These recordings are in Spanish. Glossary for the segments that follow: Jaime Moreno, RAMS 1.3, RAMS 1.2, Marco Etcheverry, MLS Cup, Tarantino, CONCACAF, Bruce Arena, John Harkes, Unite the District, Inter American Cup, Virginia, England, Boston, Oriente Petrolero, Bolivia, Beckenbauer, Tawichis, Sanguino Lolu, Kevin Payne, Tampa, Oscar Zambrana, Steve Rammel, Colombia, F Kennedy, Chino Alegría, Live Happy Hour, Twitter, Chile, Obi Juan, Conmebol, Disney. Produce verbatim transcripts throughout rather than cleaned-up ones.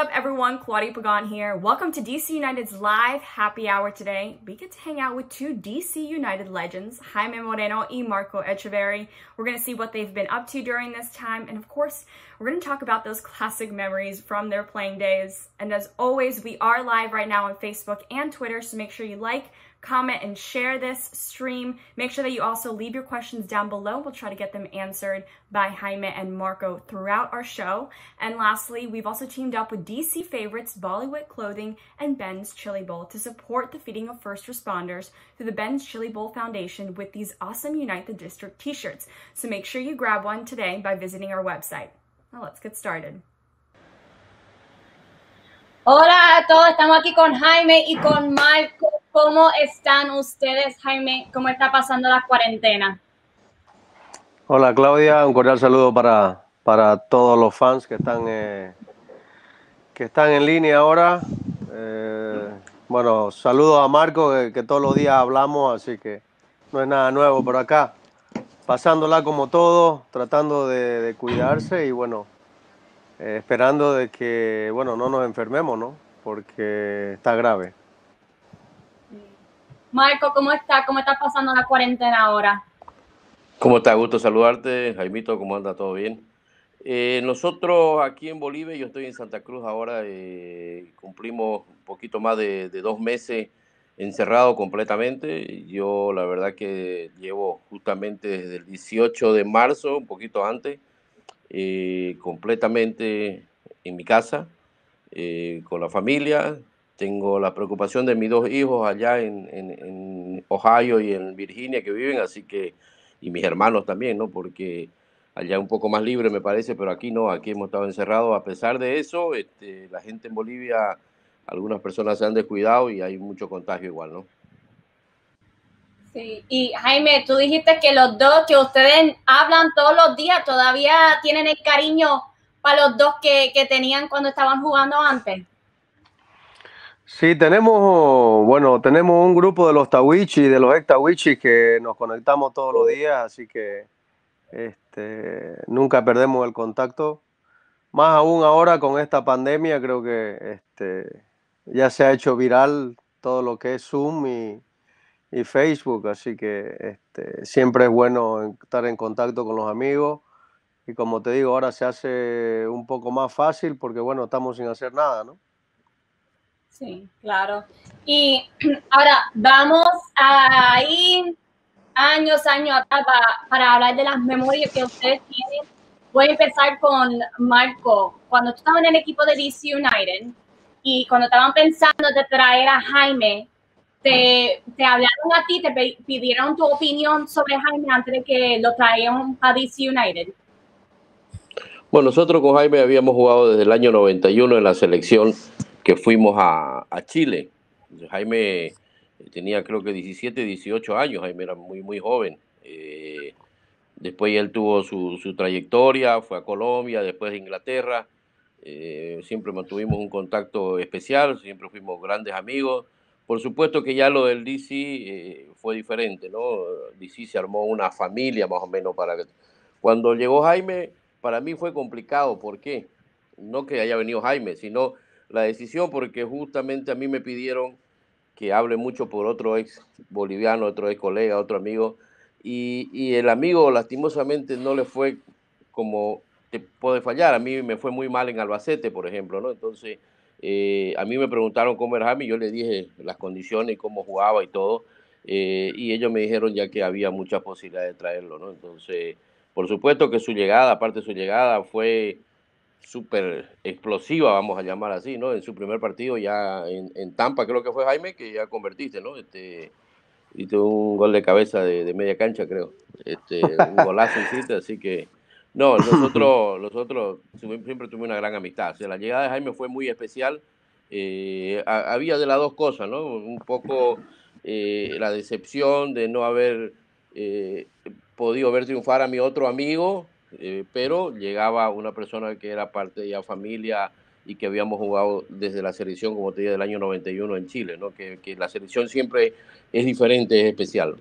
up, everyone? Claudia Pagan here. Welcome to D C United's live happy hour today. We get to hang out with two D C United legends, Jaime Moreno and Marco Etcheverry. We're going to see what they've been up to during this time. And of course, we're going to talk about those classic memories from their playing days. And as always, we are live right now on Facebook and Twitter, so make sure you like, comment, and share this stream. Make sure that you also leave your questions down below. We'll try to get them answered by Jaime and Marco throughout our show. And lastly, we've also teamed up with D C Favorites, Bollywood Clothing, and Ben's Chili Bowl to support the feeding of first responders through the Ben's Chili Bowl Foundation with these awesome Unite the District t-shirts. So make sure you grab one today by visiting our website. Now let's get started. Hola a todos, estamos aquí con Jaime y con Marco. ¿Cómo están ustedes, Jaime? ¿Cómo está pasando la cuarentena? Hola, Claudia. Un cordial saludo para, para todos los fans que están, eh, que están en línea ahora. Eh, bueno, saludo a Marco, que, que todos los días hablamos, así que no es nada nuevo por acá. Pasándola como todos, tratando de, de cuidarse y, bueno, eh, esperando de que, bueno, no nos enfermemos, ¿no? Porque está grave. Marco, ¿cómo está? ¿Cómo estás pasando la cuarentena ahora? ¿Cómo está? Gusto saludarte, Jaimito, ¿cómo anda? ¿Todo bien? Eh, nosotros aquí en Bolivia, yo estoy en Santa Cruz ahora, eh, cumplimos un poquito más de, de dos meses encerrado completamente. Yo la verdad que llevo justamente desde el dieciocho de marzo, un poquito antes, eh, completamente en mi casa, eh, con la familia. Tengo la preocupación de mis dos hijos allá en, en, en Ohio y en Virginia que viven, así que, y mis hermanos también, ¿no? Porque allá un poco más libre me parece, pero aquí no, aquí hemos estado encerrados. A pesar de eso, este, la gente en Bolivia, algunas personas se han descuidado y hay mucho contagio igual, ¿no? Sí, y Jaime, tú dijiste que los dos que ustedes hablan todos los días todavía tienen el cariño para los dos que, que tenían cuando estaban jugando antes. Sí, tenemos, bueno, tenemos un grupo de los Tawichis, de los ex Tawichis que nos conectamos todos los días, así que este, nunca perdemos el contacto. Más aún ahora con esta pandemia, creo que este, ya se ha hecho viral todo lo que es Zoom y, y Facebook, así que este, siempre es bueno estar en contacto con los amigos. Y como te digo, ahora se hace un poco más fácil porque, bueno, estamos sin hacer nada, ¿no? Sí, claro. Y ahora vamos a ir años, años atrás para, para hablar de las memorias que ustedes tienen. Voy a empezar con Marco. Cuando tú estabas en el equipo de D C United y cuando estaban pensando de traer a Jaime, te, te hablaron a ti, te pidieron tu opinión sobre Jaime antes de que lo traían a D C United. Bueno, nosotros con Jaime habíamos jugado desde el año noventa y uno en la selección que fuimos a, a Chile. Jaime tenía creo que diecisiete, dieciocho años. Jaime era muy, muy joven. Eh, después él tuvo su, su trayectoria, fue a Colombia, después a Inglaterra. Eh, siempre mantuvimos un contacto especial, siempre fuimos grandes amigos. Por supuesto que ya lo del D C eh, fue diferente, ¿no? D C se armó una familia más o menos. Para cuando llegó Jaime, para mí fue complicado. ¿Por qué? No que haya venido Jaime, sino la decisión, porque justamente a mí me pidieron que hable mucho por otro ex boliviano, otro ex colega, otro amigo, y, y el amigo lastimosamente no le fue como te puede fallar. A mí me fue muy mal en Albacete, por ejemplo, ¿no? Entonces, eh, a mí me preguntaron cómo era Jaime, yo le dije las condiciones, cómo jugaba y todo, eh, y ellos me dijeron ya que había muchas posibilidades de traerlo, ¿no? Entonces, por supuesto que su llegada, aparte de su llegada, fue súper explosiva, vamos a llamar así, ¿no? En su primer partido ya en, en Tampa, creo que fue Jaime, que ya convertiste, ¿no? Este, y tuvo un gol de cabeza de, de media cancha, creo. Este, un golazo en cita, así que no, nosotros, nosotros siempre tuvimos una gran amistad. O sea, la llegada de Jaime fue muy especial. Eh, a, había de las dos cosas, ¿no? Un poco eh, la decepción de no haber eh, podido ver triunfar a mi otro amigo, Eh, pero llegaba una persona que era parte de la familia y que habíamos jugado desde la selección, como te dije, del año noventa y uno en Chile, ¿no? Que, que la selección siempre es diferente, es especial.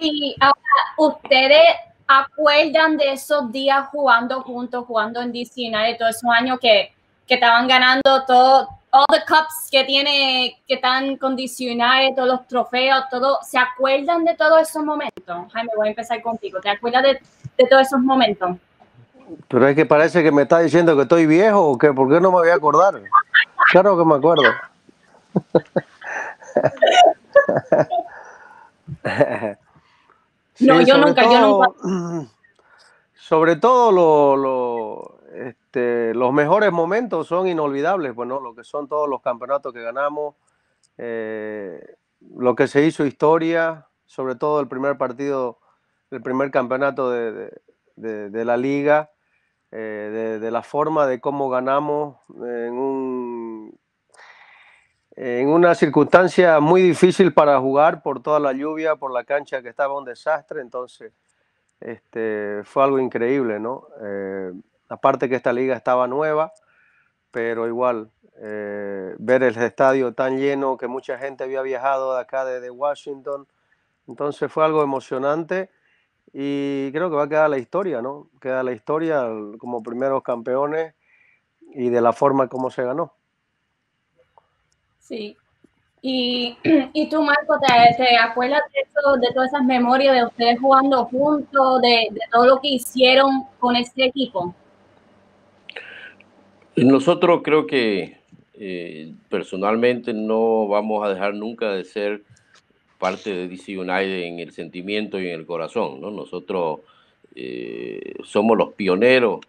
Y ahora ustedes acuerdan de esos días jugando juntos, jugando en D C United, todos esos años que, que estaban ganando todo, all the cups que tiene, que están con D C United, todos los trofeos, todo, ¿se acuerdan de todos esos momentos? Jaime, voy a empezar contigo, ¿te acuerdas de, de todos esos momentos? Pero es que parece que me está diciendo que estoy viejo o que por qué no me voy a acordar. Claro que me acuerdo. Sí, no, yo nunca, todo, yo nunca. Sobre todo lo, lo, este, los mejores momentos son inolvidables, bueno, lo que son todos los campeonatos que ganamos, eh, lo que se hizo historia, sobre todo el primer partido, el primer campeonato de, de, de, de la liga, eh, de, de la forma de cómo ganamos en un... en una circunstancia muy difícil para jugar por toda la lluvia, por la cancha que estaba un desastre, entonces este, fue algo increíble, ¿no? Eh, aparte que esta liga estaba nueva, pero igual eh, ver el estadio tan lleno que mucha gente había viajado de acá desde Washington, entonces fue algo emocionante y creo que va a quedar la historia, ¿no? Queda la historia como primeros campeones y de la forma como se ganó. Sí. Y, y tú, Marco, ¿te, te acuerdas de, eso, de todas esas memorias de ustedes jugando juntos, de, de todo lo que hicieron con este equipo? Nosotros creo que eh, personalmente no vamos a dejar nunca de ser parte de D C United en el sentimiento y en el corazón, ¿no? Nosotros eh, somos los pioneros,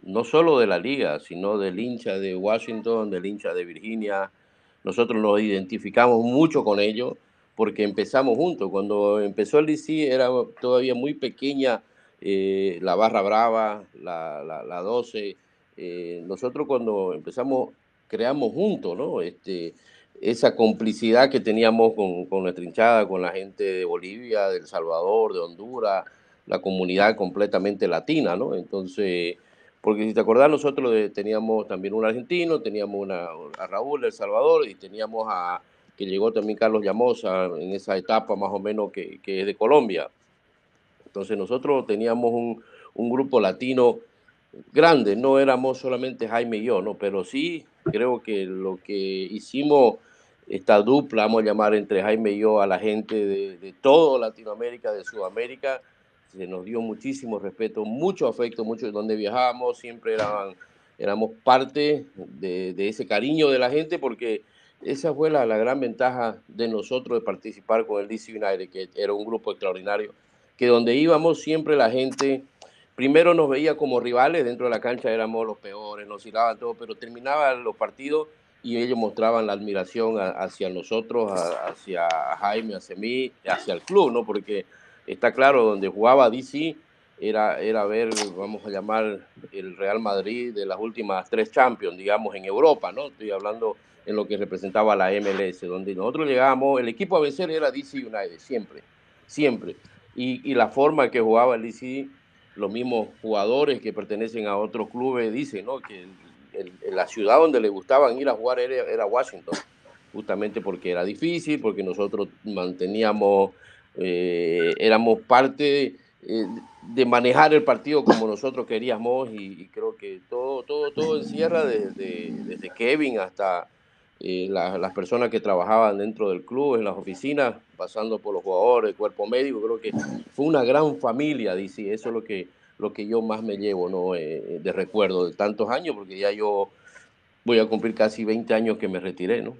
no solo de la liga, sino del hincha de Washington, del hincha de Virginia. Nosotros nos identificamos mucho con ellos porque empezamos juntos. Cuando empezó el D C era todavía muy pequeña eh, la Barra Brava, la, la, la doce. Eh, nosotros cuando empezamos, creamos juntos, ¿no? Este, esa complicidad que teníamos con, con nuestra hinchada, con la gente de Bolivia, de El Salvador, de Honduras, la comunidad completamente latina, ¿no? Entonces... porque si te acordás, nosotros teníamos también un argentino, teníamos una, a Raúl, El Salvador, y teníamos a, que llegó también Carlos Llamosa en esa etapa más o menos que, que es de Colombia. Entonces nosotros teníamos un, un grupo latino grande, no éramos solamente Jaime y yo, ¿no? Pero sí creo que lo que hicimos, esta dupla, vamos a llamar entre Jaime y yo, a la gente de, de toda Latinoamérica, de Sudamérica, se nos dio muchísimo respeto, mucho afecto, mucho de donde viajábamos, siempre eran, éramos parte de, de ese cariño de la gente, porque esa fue la, la gran ventaja de nosotros de participar con el D C United, que era un grupo extraordinario, que donde íbamos siempre la gente, primero nos veía como rivales, dentro de la cancha éramos los peores, nos hilaban todo, pero terminaban los partidos y ellos mostraban la admiración a, hacia nosotros, a, hacia Jaime, hacia mí, hacia el club, ¿no? Porque está claro, donde jugaba D C era, era ver, vamos a llamar, el Real Madrid de las últimas tres Champions, digamos, en Europa, ¿no? Estoy hablando en lo que representaba la M L S, donde nosotros llegábamos, el equipo a vencer era D C United, siempre, siempre. Y, y la forma que jugaba el D C, los mismos jugadores que pertenecen a otros clubes dicen, ¿no? Que el, el, la ciudad donde le gustaban ir a jugar era, era Washington, justamente porque era difícil, porque nosotros manteníamos... Eh, éramos parte eh, de manejar el partido como nosotros queríamos y, y creo que todo todo todo encierra desde, desde Kevin hasta eh, la, las personas que trabajaban dentro del club, en las oficinas, pasando por los jugadores, el cuerpo médico. Creo que fue una gran familia, dice, eso es lo que, lo que yo más me llevo, ¿no? Eh, de recuerdo de tantos años, porque ya yo voy a cumplir casi veinte años que me retiré, ¿no?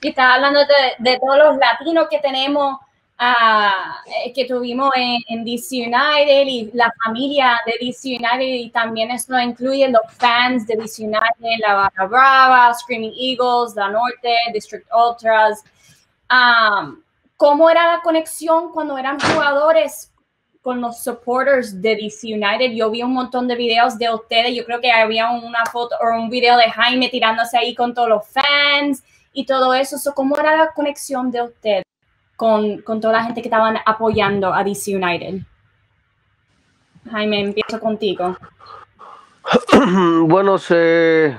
Que estaba hablando de, de todos los latinos que tenemos, uh, que tuvimos en, en D C United y la familia de D C United, y también eso incluye los fans de D C United, la Barra Brava, Screaming Eagles, La Norte, District Ultras. Um, ¿Cómo era la conexión cuando eran jugadores con los supporters de D C United? Yo vi un montón de videos de ustedes, yo creo que había una foto o un video de Jaime tirándose ahí con todos los fans y todo eso. So, ¿cómo era la conexión de usted con, con toda la gente que estaban apoyando a D C United? Jaime, empiezo contigo. Bueno, se,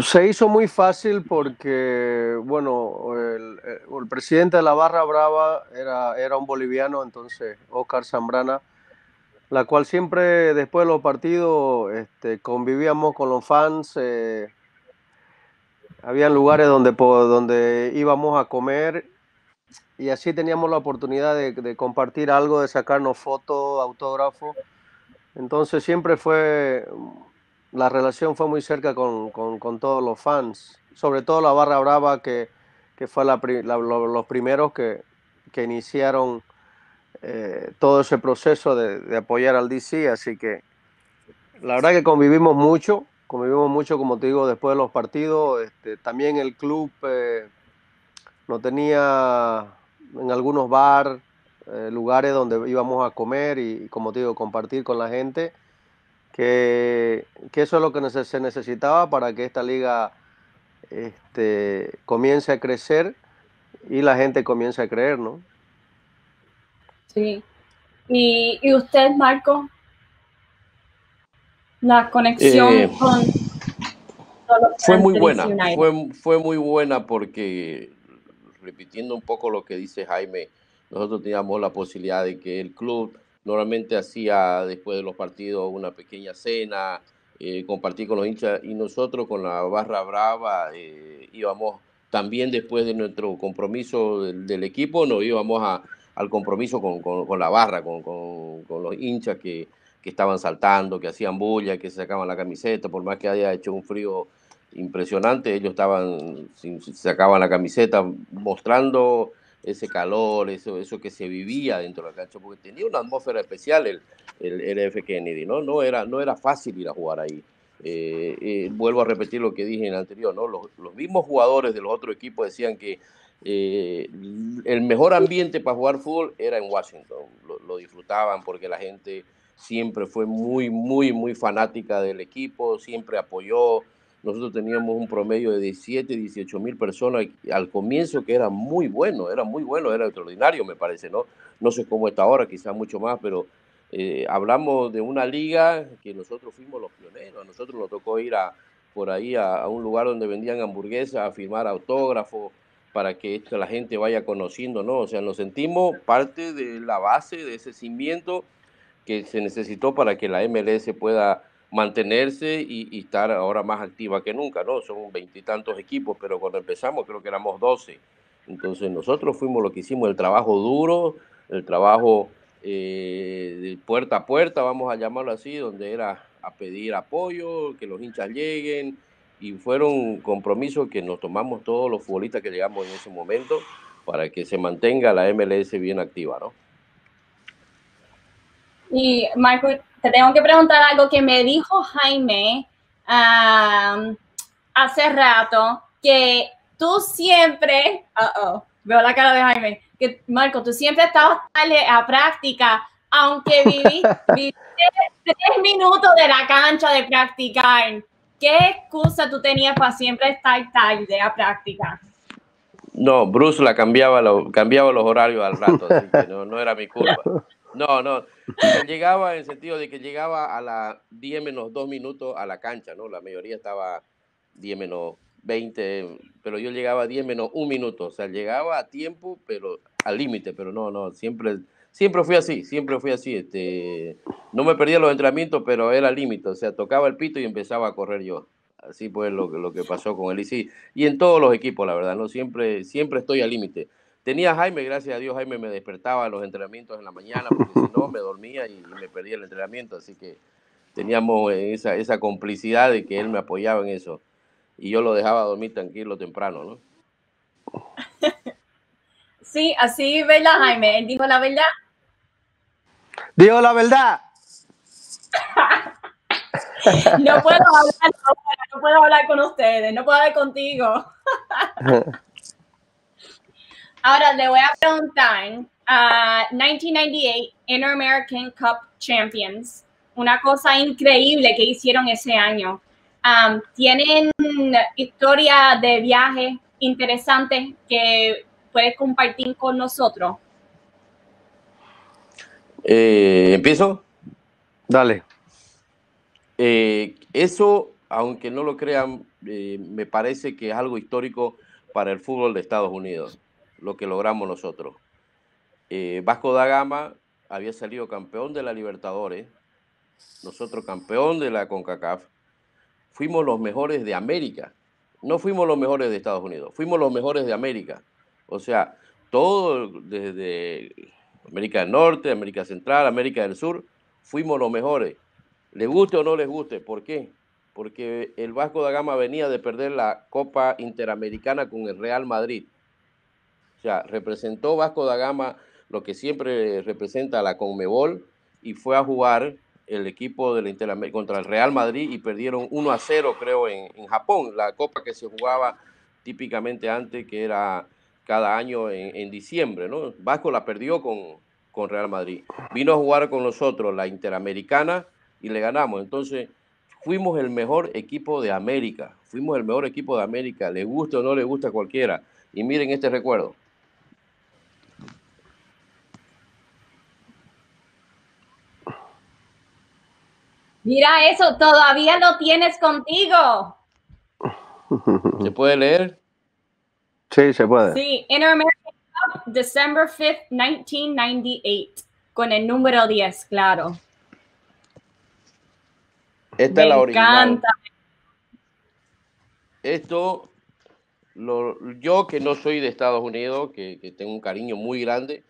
Se hizo muy fácil porque, bueno, el, el presidente de la Barra Brava era, era un boliviano, entonces Oscar Zambrana, la cual siempre después de los partidos este, convivíamos con los fans. Eh, había lugares donde, donde íbamos a comer y así teníamos la oportunidad de, de compartir algo, de sacarnos fotos, autógrafos. Entonces siempre fue... La relación fue muy cerca con, con, con todos los fans, sobre todo la Barra Brava, que, que fue la, la, los primeros que, que iniciaron eh, todo ese proceso de, de apoyar al D C. Así que la verdad que convivimos mucho, convivimos mucho, como te digo, después de los partidos. Este, también el club eh, nos tenía en algunos bar, eh, lugares donde íbamos a comer y, como te digo, compartir con la gente. Que, que eso es lo que se necesitaba para que esta liga este, comience a crecer y la gente comience a creer, ¿no? Sí. ¿Y, y usted, Marco? La conexión eh, con... Fue muy buena, fue, fue muy buena porque, repitiendo un poco lo que dice Jaime, nosotros teníamos la posibilidad de que el club... Normalmente hacía después de los partidos una pequeña cena, eh, compartir con los hinchas, y nosotros con la Barra Brava eh, íbamos también después de nuestro compromiso del, del equipo, nos íbamos a, al compromiso con, con, con la barra, con, con, con los hinchas que, que estaban saltando, que hacían bulla, que se sacaban la camiseta, por más que haya hecho un frío impresionante, ellos estaban, se sacaban la camiseta mostrando... ese calor, eso, eso que se vivía dentro de la cancha, porque tenía una atmósfera especial el, el, el F. Kennedy, ¿no? No era, no era fácil ir a jugar ahí. Eh, eh, vuelvo a repetir lo que dije en el anterior, ¿no? Los, los mismos jugadores de los otros equipos decían que eh, el mejor ambiente para jugar fútbol era en Washington. Lo, lo disfrutaban porque la gente siempre fue muy, muy, muy fanática del equipo, siempre apoyó. Nosotros teníamos un promedio de diecisiete, dieciocho mil personas al comienzo, que era muy bueno, era muy bueno, era extraordinario, me parece, ¿no? No sé cómo está ahora, quizás mucho más, pero eh, hablamos de una liga que nosotros fuimos los pioneros. A nosotros nos tocó ir a, por ahí a, a un lugar donde vendían hamburguesas, a firmar autógrafos, para que esto, la gente vaya conociendo, ¿no? O sea, nos sentimos parte de la base, de ese cimiento que se necesitó para que la M L S pueda... mantenerse y, y estar ahora más activa que nunca, ¿no? Son veintitantos equipos, pero cuando empezamos creo que éramos doce. Entonces nosotros fuimos lo que hicimos, el trabajo duro, el trabajo eh, de puerta a puerta, vamos a llamarlo así, donde era a pedir apoyo, que los hinchas lleguen, y fueron compromisos que nos tomamos todos los futbolistas que llegamos en ese momento para que se mantenga la M L S bien activa, ¿no? Y Michael, te tengo que preguntar algo que me dijo Jaime um, hace rato, que tú siempre, uh oh, veo la cara de Jaime, que Marco, tú siempre estabas tarde a práctica, aunque viviste, viviste tres minutos de la cancha de practicar. ¿Qué excusa tú tenías para siempre estar tarde a práctica? No, Bruce la cambiaba, lo, cambiaba los horarios al rato, así que no, no era mi culpa. No, no, llegaba en el sentido de que llegaba a las diez menos dos minutos a la cancha, ¿no? La mayoría estaba diez menos veinte, pero yo llegaba a diez menos un minuto, o sea, llegaba a tiempo, pero al límite, pero no, no, siempre, siempre fui así, siempre fui así, este, no me perdía los entrenamientos, pero era al límite, o sea, tocaba el pito y empezaba a correr yo, así pues lo, lo que pasó con él, y sí, y en todos los equipos, la verdad, ¿no? Siempre, siempre estoy al límite. Tenía a Jaime, gracias a Dios, Jaime me despertaba a los entrenamientos en la mañana, porque si no me dormía y me perdía el entrenamiento, así que teníamos esa, esa complicidad de que él me apoyaba en eso, y yo lo dejaba dormir tranquilo temprano, ¿no? Sí, así, ¿verdad, Jaime? Él dijo la verdad. ¡Dijo la verdad! No puedo hablar, no puedo hablar con ustedes, no puedo hablar contigo. Ahora le voy a preguntar, uh, mil novecientos noventa y ocho Inter-American Cup Champions, una cosa increíble que hicieron ese año. Um, ¿Tienen historia de viajes interesantes que puedes compartir con nosotros? Eh, ¿Empiezo? Dale. Eh, eso, aunque no lo crean, eh, me parece que es algo histórico para el fútbol de Estados Unidos, lo que logramos nosotros. Eh, Vasco da Gama había salido campeón de la Libertadores, nosotros campeón de la CONCACAF, fuimos los mejores de América, no fuimos los mejores de Estados Unidos, fuimos los mejores de América. O sea, todo desde América del Norte, América Central, América del Sur, fuimos los mejores. Les guste o no les guste, ¿por qué? Porque el Vasco da Gama venía de perder la Copa Interamericana con el Real Madrid. O sea, representó Vasco da Gama lo que siempre representa la Conmebol y fue a jugar el equipo de la Interamer- contra el Real Madrid y perdieron uno a cero, creo, en, en Japón, la copa que se jugaba típicamente antes, que era cada año en, en diciembre, ¿no? Vasco la perdió con, con Real Madrid. Vino a jugar con nosotros la Interamericana y le ganamos. Entonces, fuimos el mejor equipo de América. Fuimos el mejor equipo de América. Le gusta o no le gusta a cualquiera. Y miren este recuerdo. Mira eso, todavía lo tienes contigo. ¿Se puede leer? Sí, se puede. Sí, Inter-American Cup, December fifth, nineteen ninety-eight, con el número diez, claro. Esta Me es la original. Encanta. Esto, lo, yo que no soy de Estados Unidos, que, que tengo un cariño muy grande,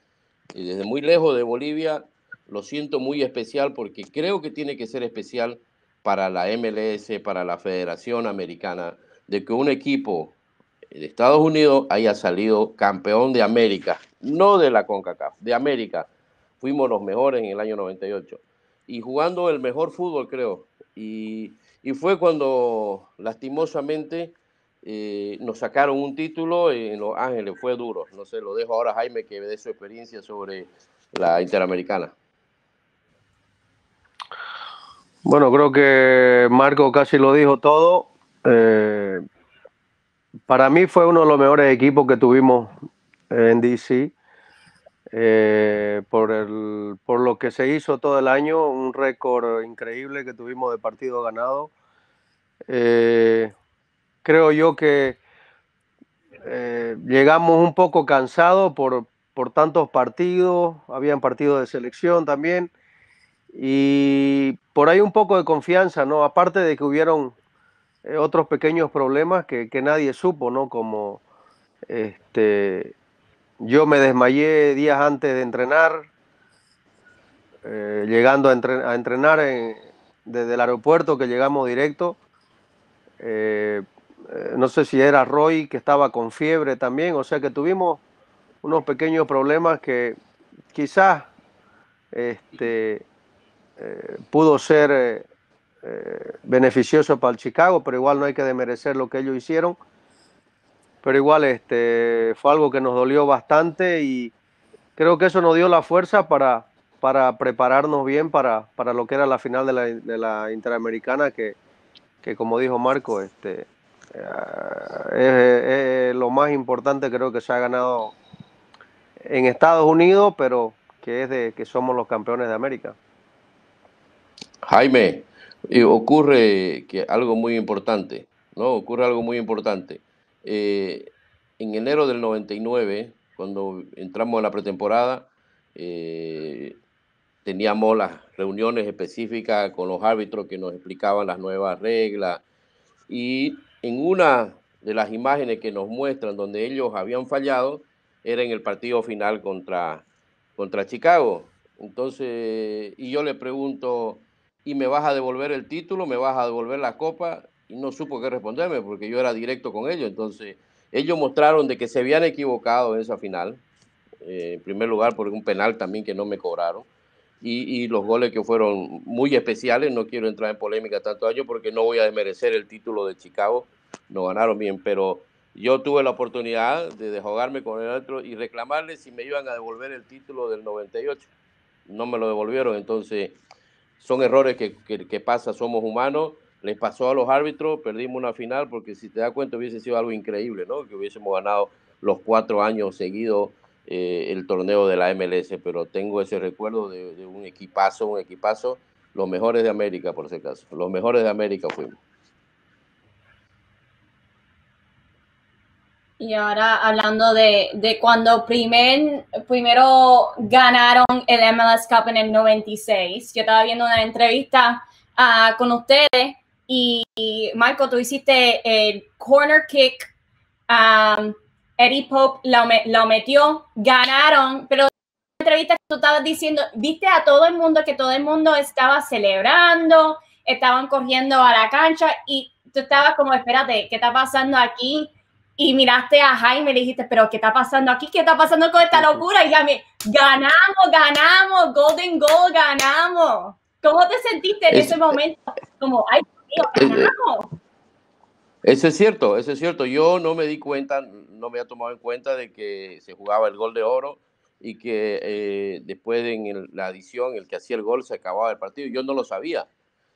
y desde muy lejos de Bolivia, lo siento muy especial porque creo que tiene que ser especial para la M L S, para la Federación Americana, de que un equipo de Estados Unidos haya salido campeón de América, no de la CONCACAF, de América. Fuimos los mejores en el año noventa y ocho y jugando el mejor fútbol, creo. Y, y fue cuando lastimosamente eh, nos sacaron un título en Los Ángeles, fue duro. No sé, lo dejo ahora a Jaime que dé su experiencia sobre la Interamericana. Bueno, creo que Marco casi lo dijo todo. Eh, para mí fue uno de los mejores equipos que tuvimos en D C. Eh, por, el, por lo que se hizo todo el año, un récord increíble que tuvimos de partido ganado. Eh, creo yo que eh, llegamos un poco cansados por, por tantos partidos. Habían partidos de selección también. Y por ahí un poco de confianza, ¿no? Aparte de que hubieron eh, otros pequeños problemas que, que nadie supo, ¿no? Como este, yo me desmayé días antes de entrenar, eh, llegando a, entre, a entrenar en, desde el aeropuerto que llegamos directo. Eh, eh, no sé si era Roy que estaba con fiebre también, o sea que tuvimos unos pequeños problemas que quizás... Este, Eh, pudo ser eh, eh, beneficioso para el Chicago, pero igual no hay que desmerecer lo que ellos hicieron, pero igual este, fue algo que nos dolió bastante y creo que eso nos dio la fuerza para, para prepararnos bien para, para lo que era la final de la, de la Interamericana, que, que como dijo Marco, este, eh, es, es lo más importante creo que se ha ganado en Estados Unidos, pero que es de que somos los campeones de América. Jaime, ocurre que algo muy importante, ¿no? Ocurre algo muy importante. Eh, en enero del noventa y nueve, cuando entramos en la pretemporada, eh, teníamos las reuniones específicas con los árbitros que nos explicaban las nuevas reglas. Y en una de las imágenes que nos muestran donde ellos habían fallado, era en el partido final contra, contra Chicago. Entonces, y yo le pregunto... y me vas a devolver el título, me vas a devolver la copa, y no supo qué responderme porque yo era directo con ellos. Entonces, ellos mostraron de que se habían equivocado en esa final, eh, en primer lugar por un penal también que no me cobraron, y, y los goles que fueron muy especiales. No quiero entrar en polémica tanto año porque no voy a desmerecer el título de Chicago, no ganaron bien, pero yo tuve la oportunidad de deshogarme con el otro y reclamarle si me iban a devolver el título del noventa y ocho, no me lo devolvieron. Entonces... son errores que, que, que pasa, somos humanos. Les pasó a los árbitros, perdimos una final, porque si te das cuenta hubiese sido algo increíble, ¿no? Que hubiésemos ganado los cuatro años seguidos eh, el torneo de la M L S, pero tengo ese recuerdo de, de un equipazo, un equipazo, los mejores de América, por si acaso, los mejores de América fuimos. Y ahora hablando de, de cuando primer, primero ganaron el M L S Cup en el noventa y seis, yo estaba viendo una entrevista uh, con ustedes y, y Marco, tú hiciste el corner kick, um, Eddie Pope lo, lo metió, ganaron, pero en la entrevista tú estabas diciendo, viste a todo el mundo que todo el mundo estaba celebrando, estaban corriendo a la cancha y tú estabas como, espérate, ¿qué está pasando aquí? Y miraste a Jaime y le dijiste, pero ¿qué está pasando aquí? ¿Qué está pasando con esta locura? Y Jaime, ganamos, ganamos, Golden Goal, ganamos. ¿Cómo te sentiste en es, ese momento? Como, ay, Dios mío, ganamos. Eso es cierto, eso es cierto. Yo no me di cuenta, no me había tomado en cuenta de que se jugaba el gol de oro y que eh, después en el, la adición, el que hacía el gol se acababa el partido. Yo no lo sabía,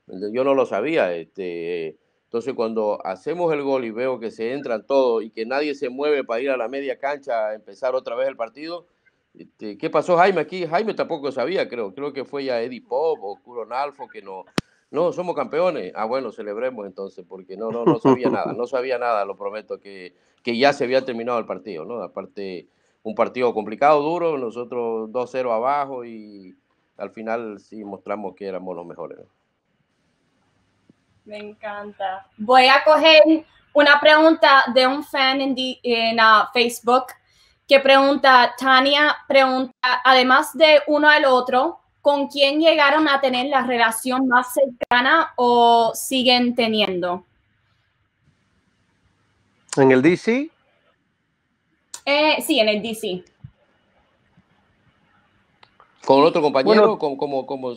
yo no lo sabía, este... Entonces, cuando hacemos el gol y veo que se entran todos y que nadie se mueve para ir a la media cancha a empezar otra vez el partido, este, ¿qué pasó, Jaime? Aquí Jaime tampoco sabía, creo. Creo que fue ya Eddie Pope o Curon Alfo que no, no, somos campeones. Ah, bueno, celebremos entonces, porque no, no, no sabía nada, no sabía nada, lo prometo, que, que ya se había terminado el partido, ¿no? Aparte, un partido complicado, duro, nosotros dos cero abajo y al final sí mostramos que éramos los mejores, ¿no? Me encanta. Voy a coger una pregunta de un fan en, di, en uh, Facebook que pregunta, Tania pregunta, además de uno al otro, ¿con quién llegaron a tener la relación más cercana o siguen teniendo? ¿En el D C? Eh, sí, en el D C. ¿Con otro compañero? Bueno, ¿Con, como, como...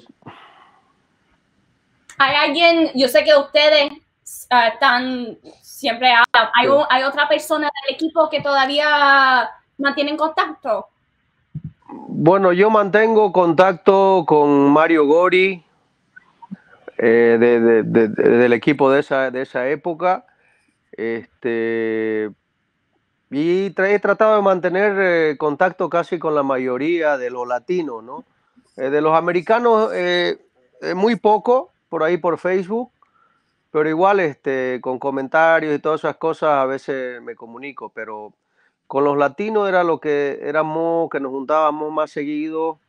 ¿Hay alguien? Yo sé que ustedes uh, están siempre hablan. ¿Hay, un, ¿Hay otra persona del equipo que todavía mantienen contacto? Bueno, yo mantengo contacto con Mario Gori, eh, de, de, de, de, del equipo de esa, de esa época. Este, y tra he tratado de mantener eh, contacto casi con la mayoría de los latinos, ¿no? Eh, de los americanos, eh, muy poco. Por ahí por Facebook, pero igual este, con comentarios y todas esas cosas a veces me comunico, pero con los latinos era lo que éramos, que nos juntábamos más seguido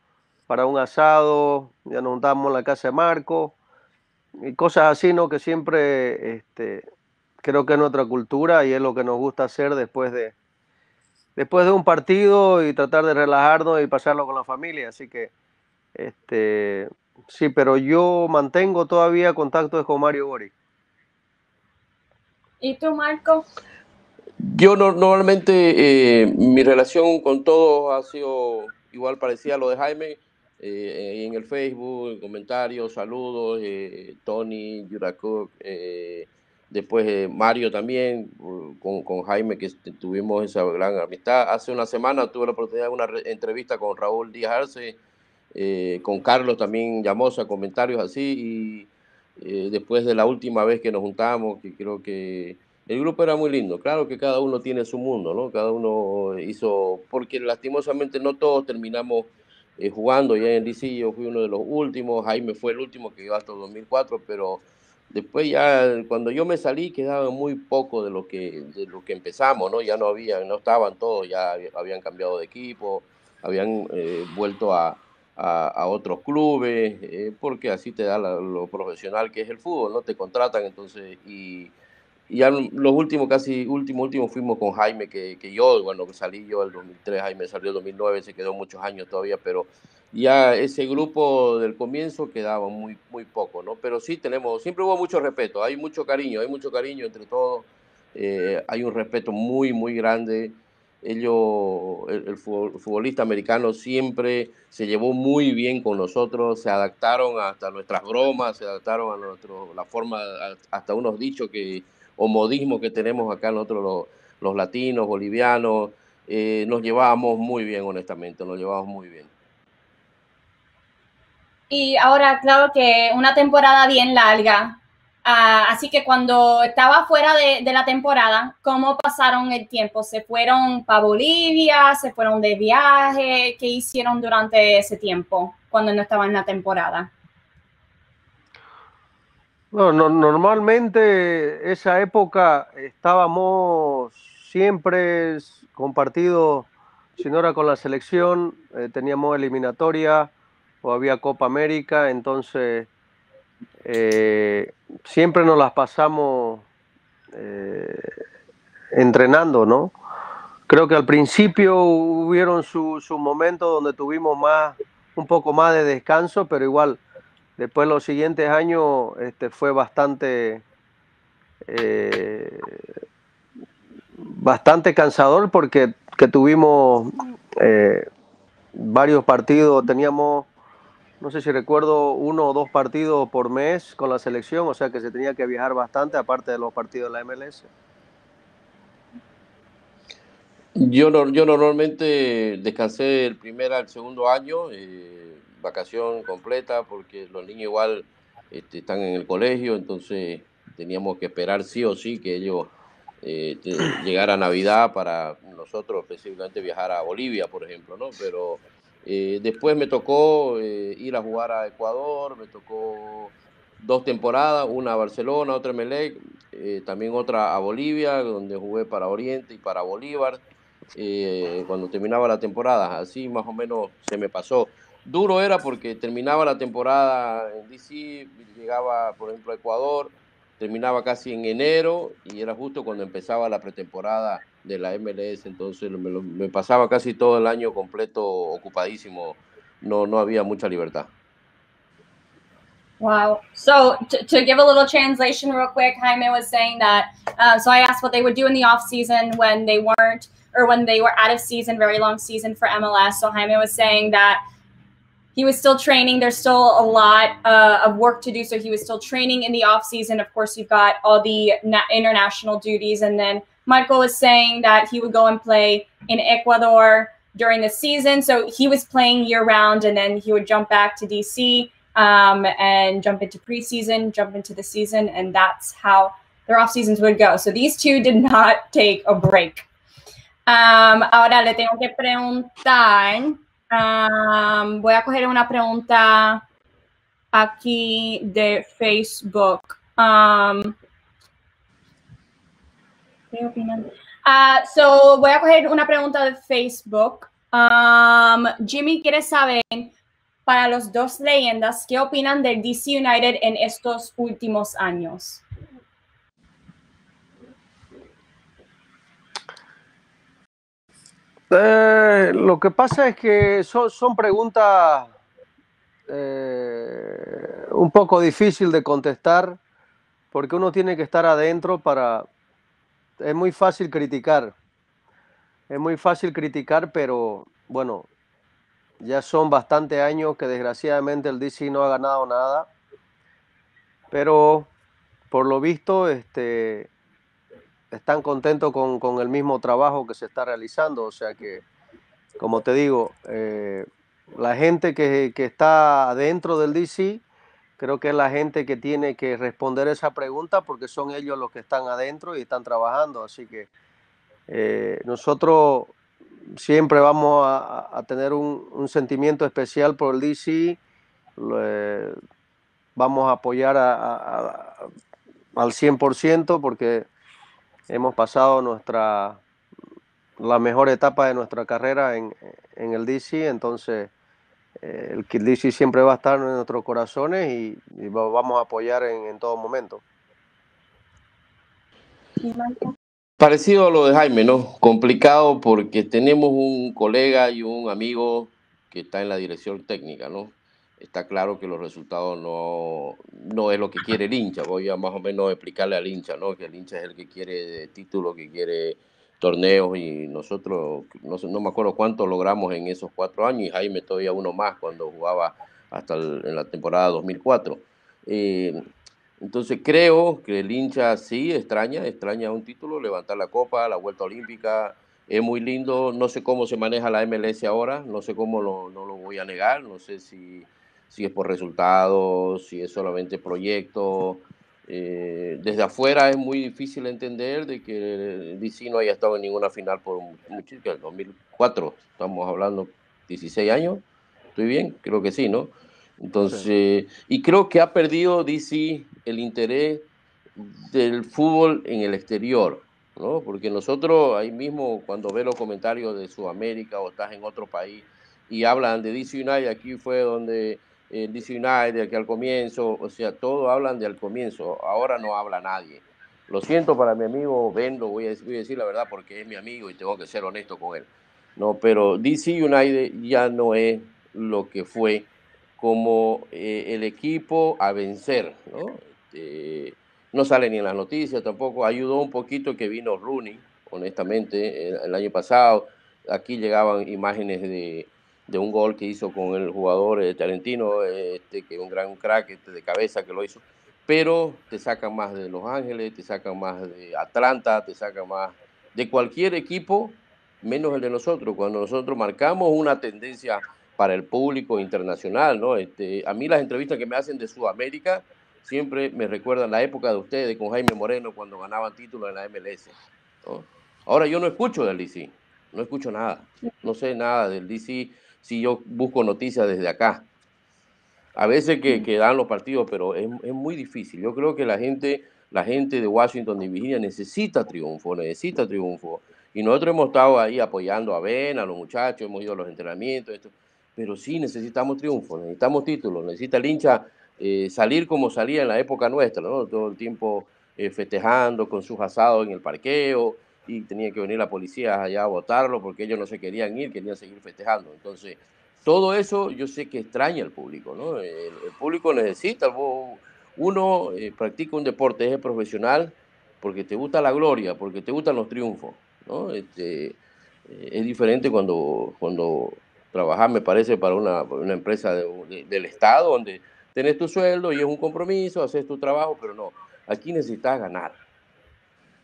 para un asado, ya nos juntábamos en la casa de Marco y cosas así, ¿no? Que siempre este, creo que es nuestra cultura y es lo que nos gusta hacer después de, después de un partido y tratar de relajarnos y pasarlo con la familia, así que... este sí, pero yo mantengo todavía contacto con Mario Gori. ¿Y tú, Marco? Yo no, normalmente eh, mi relación con todos ha sido igual parecida a lo de Jaime, eh, en el Facebook, comentarios, saludos, eh, Tony, Yuracook, eh, después eh, Mario también, con, con Jaime que tuvimos esa gran amistad. Hace una semana tuve la oportunidad de una entrevista con Raúl Díaz Arce, Eh, con Carlos también llamó a comentarios así y eh, después de la última vez que nos juntamos, que creo que el grupo era muy lindo. Claro que cada uno tiene su mundo, ¿no? Cada uno hizo, porque lastimosamente no todos terminamos eh, jugando. Ya en D C yo fui uno de los últimos, Jaime fue el último que llegó hasta el dos mil cuatro, pero después ya cuando yo me salí quedaba muy poco de lo que, de lo que empezamos, ¿no? Ya no había, no estaban todos, ya habían cambiado de equipo, habían eh, vuelto a A, a otros clubes, eh, porque así te da la, lo profesional que es el fútbol, ¿no? Te contratan, entonces, y, y ya los últimos, casi últimos, últimos fuimos con Jaime, que, que yo, bueno, salí yo el dos mil tres, Jaime salió el dos mil nueve, se quedó muchos años todavía, pero ya ese grupo del comienzo quedaba muy, muy poco, ¿no? Pero sí tenemos, siempre hubo mucho respeto, hay mucho cariño, hay mucho cariño entre todos, eh, hay un respeto muy, muy grande. Ellos, el, el futbolista americano siempre se llevó muy bien con nosotros, se adaptaron hasta nuestras bromas, se adaptaron a nuestro, la forma, hasta unos dichos que, o modismos que tenemos acá nosotros los, los latinos, bolivianos, eh, nos llevábamos muy bien, honestamente, nos llevábamos muy bien. Y ahora, claro que una temporada bien larga, Uh, así que cuando estaba fuera de, de la temporada, ¿cómo pasaron el tiempo? ¿Se fueron para Bolivia? ¿Se fueron de viaje? ¿Qué hicieron durante ese tiempo cuando no estaban en la temporada? No, no, normalmente esa época estábamos siempre compartido, si no era con la selección, eh, teníamos eliminatoria o había Copa América, entonces eh, siempre nos las pasamos eh, entrenando, ¿no? Creo que al principio hubieron sus su momentos donde tuvimos más, un poco más de descanso, pero igual después los siguientes años este, fue bastante eh, bastante cansador porque que tuvimos eh, varios partidos, teníamos, no sé si recuerdo, uno o dos partidos por mes con la selección, o sea que se tenía que viajar bastante, aparte de los partidos de la M L S. Yo, no, yo normalmente descansé el primer al segundo año, eh, vacación completa, porque los niños igual este, están en el colegio, entonces teníamos que esperar sí o sí que ellos eh, llegara Navidad para nosotros específicamente viajar a Bolivia, por ejemplo, ¿no? Pero eh, después me tocó eh, ir a jugar a Ecuador, me tocó dos temporadas, una a Barcelona, otra a Melec, eh, también otra a Bolivia, donde jugué para Oriente y para Bolívar. Eh, cuando terminaba la temporada, así más o menos se me pasó. Duro era porque terminaba la temporada en D C, llegaba por ejemplo a Ecuador, terminaba casi en enero y era justo cuando empezaba la pretemporada de la M L S, entonces me, lo, me pasaba casi todo el año completo ocupadísimo, no, no había mucha libertad. Wow. So to, to give a little translation real quick, Jaime was saying that, uh, so I asked what they would do in the off season when they weren't, or when they were out of season, very long season for M L S. So Jaime was saying that he was still training. There's still a lot uh, of work to do. So he was still training in the off season. Of course, you've got all the na- international duties. And then Michael was saying that he would go and play in Ecuador during the season. So he was playing year round and then he would jump back to D C um, and jump into preseason, jump into the season. And that's how their off seasons would go. So these two did not take a break. Um, ahora le tengo que preguntar, um, voy a coger una pregunta aquí de Facebook. Um, ¿Qué opinan? Uh, so, voy a coger una pregunta de Facebook. Um, Jimmy quiere saber, para los dos leyendas, ¿qué opinan del D C United en estos últimos años? Eh, lo que pasa es que son, son preguntas eh, un poco difícil de contestar porque uno tiene que estar adentro para... Es muy fácil criticar, es muy fácil criticar, pero bueno, ya son bastantes años que desgraciadamente el D C no ha ganado nada, pero por lo visto... este están contentos con, con el mismo trabajo que se está realizando, o sea que, como te digo, eh, la gente que, que está dentro del D C, creo que es la gente que tiene que responder esa pregunta porque son ellos los que están adentro y están trabajando, así que eh, nosotros siempre vamos a, a tener un, un sentimiento especial por el D C, eh, vamos a apoyar a, a, a, al cien por ciento porque hemos pasado nuestra la mejor etapa de nuestra carrera en, en el D C, entonces eh, el D C siempre va a estar en nuestros corazones y, y lo vamos a apoyar en, en todo momento. Parecido a lo de Jaime, ¿no? Complicado porque tenemos un colega y un amigo que está en la dirección técnica, ¿no? Está claro que los resultados no, no es lo que quiere el hincha. Voy a más o menos explicarle al hincha, ¿no? Que el hincha es el que quiere títulos, que quiere torneos y nosotros, no sé, no me acuerdo cuánto logramos en esos cuatro años y Jaime todavía uno más cuando jugaba hasta el, en la temporada dos mil cuatro. Eh, entonces creo que el hincha sí extraña, extraña un título, levantar la copa, la vuelta olímpica. Es muy lindo, no sé cómo se maneja la M L S ahora, no sé cómo lo, no lo voy a negar, no sé si... si es por resultados, si es solamente proyecto. Eh, desde afuera es muy difícil entender de que D C no haya estado en ninguna final por mucho, que el dos mil cuatro, estamos hablando dieciséis años, ¿estoy bien? Creo que sí, ¿no? Entonces, sí. Y creo que ha perdido D C el interés del fútbol en el exterior. ¿no? Porque nosotros ahí mismo, cuando ves los comentarios de Sudamérica o estás en otro país y hablan de D C United, aquí fue donde eh, D C United, que al comienzo, o sea, todos hablan de al comienzo, ahora no habla nadie. Lo siento para mi amigo Ben, lo voy a, voy a decir la verdad porque es mi amigo y tengo que ser honesto con él. No, pero D C United ya no es lo que fue como eh, el equipo a vencer, ¿no? Eh, no sale ni en las noticias tampoco. Ayudó un poquito que vino Rooney, honestamente, el, el año pasado. Aquí llegaban imágenes de, de un gol que hizo con el jugador eh, Tarantino, este, que es un gran crack este, de cabeza que lo hizo. Pero te sacan más de Los Ángeles, te sacan más de Atlanta, te sacan más de cualquier equipo, menos el de nosotros, cuando nosotros marcamos una tendencia para el público internacional, ¿no? Este, a mí las entrevistas que me hacen de Sudamérica siempre me recuerdan la época de ustedes con Jaime Moreno cuando ganaban títulos en la M L S, ¿no? Ahora yo no escucho del D C, no escucho nada, no sé nada del D C si yo busco noticias desde acá. A veces que, que dan los partidos, pero es, es muy difícil. Yo creo que la gente, la gente de Washington y Virginia necesita triunfo, necesita triunfo. Y nosotros hemos estado ahí apoyando a Ben, a los muchachos, hemos ido a los entrenamientos, esto. Pero sí necesitamos triunfo, necesitamos títulos, necesita el hincha eh, salir como salía en la época nuestra, ¿no? Todo el tiempo eh, festejando con sus asados en el parqueo y tenía que venir la policía allá a botarlo porque ellos no se querían ir, querían seguir festejando. Entonces, todo eso yo sé que extraña al público, ¿no? El, el público necesita, vos, uno eh, practica un deporte, es profesional porque te gusta la gloria, porque te gustan los triunfos, ¿no? Este, eh, es diferente cuando, cuando trabajas, me parece, para una, una empresa de, de, del Estado, donde tenés tu sueldo y es un compromiso, haces tu trabajo, pero no, aquí necesitas ganar.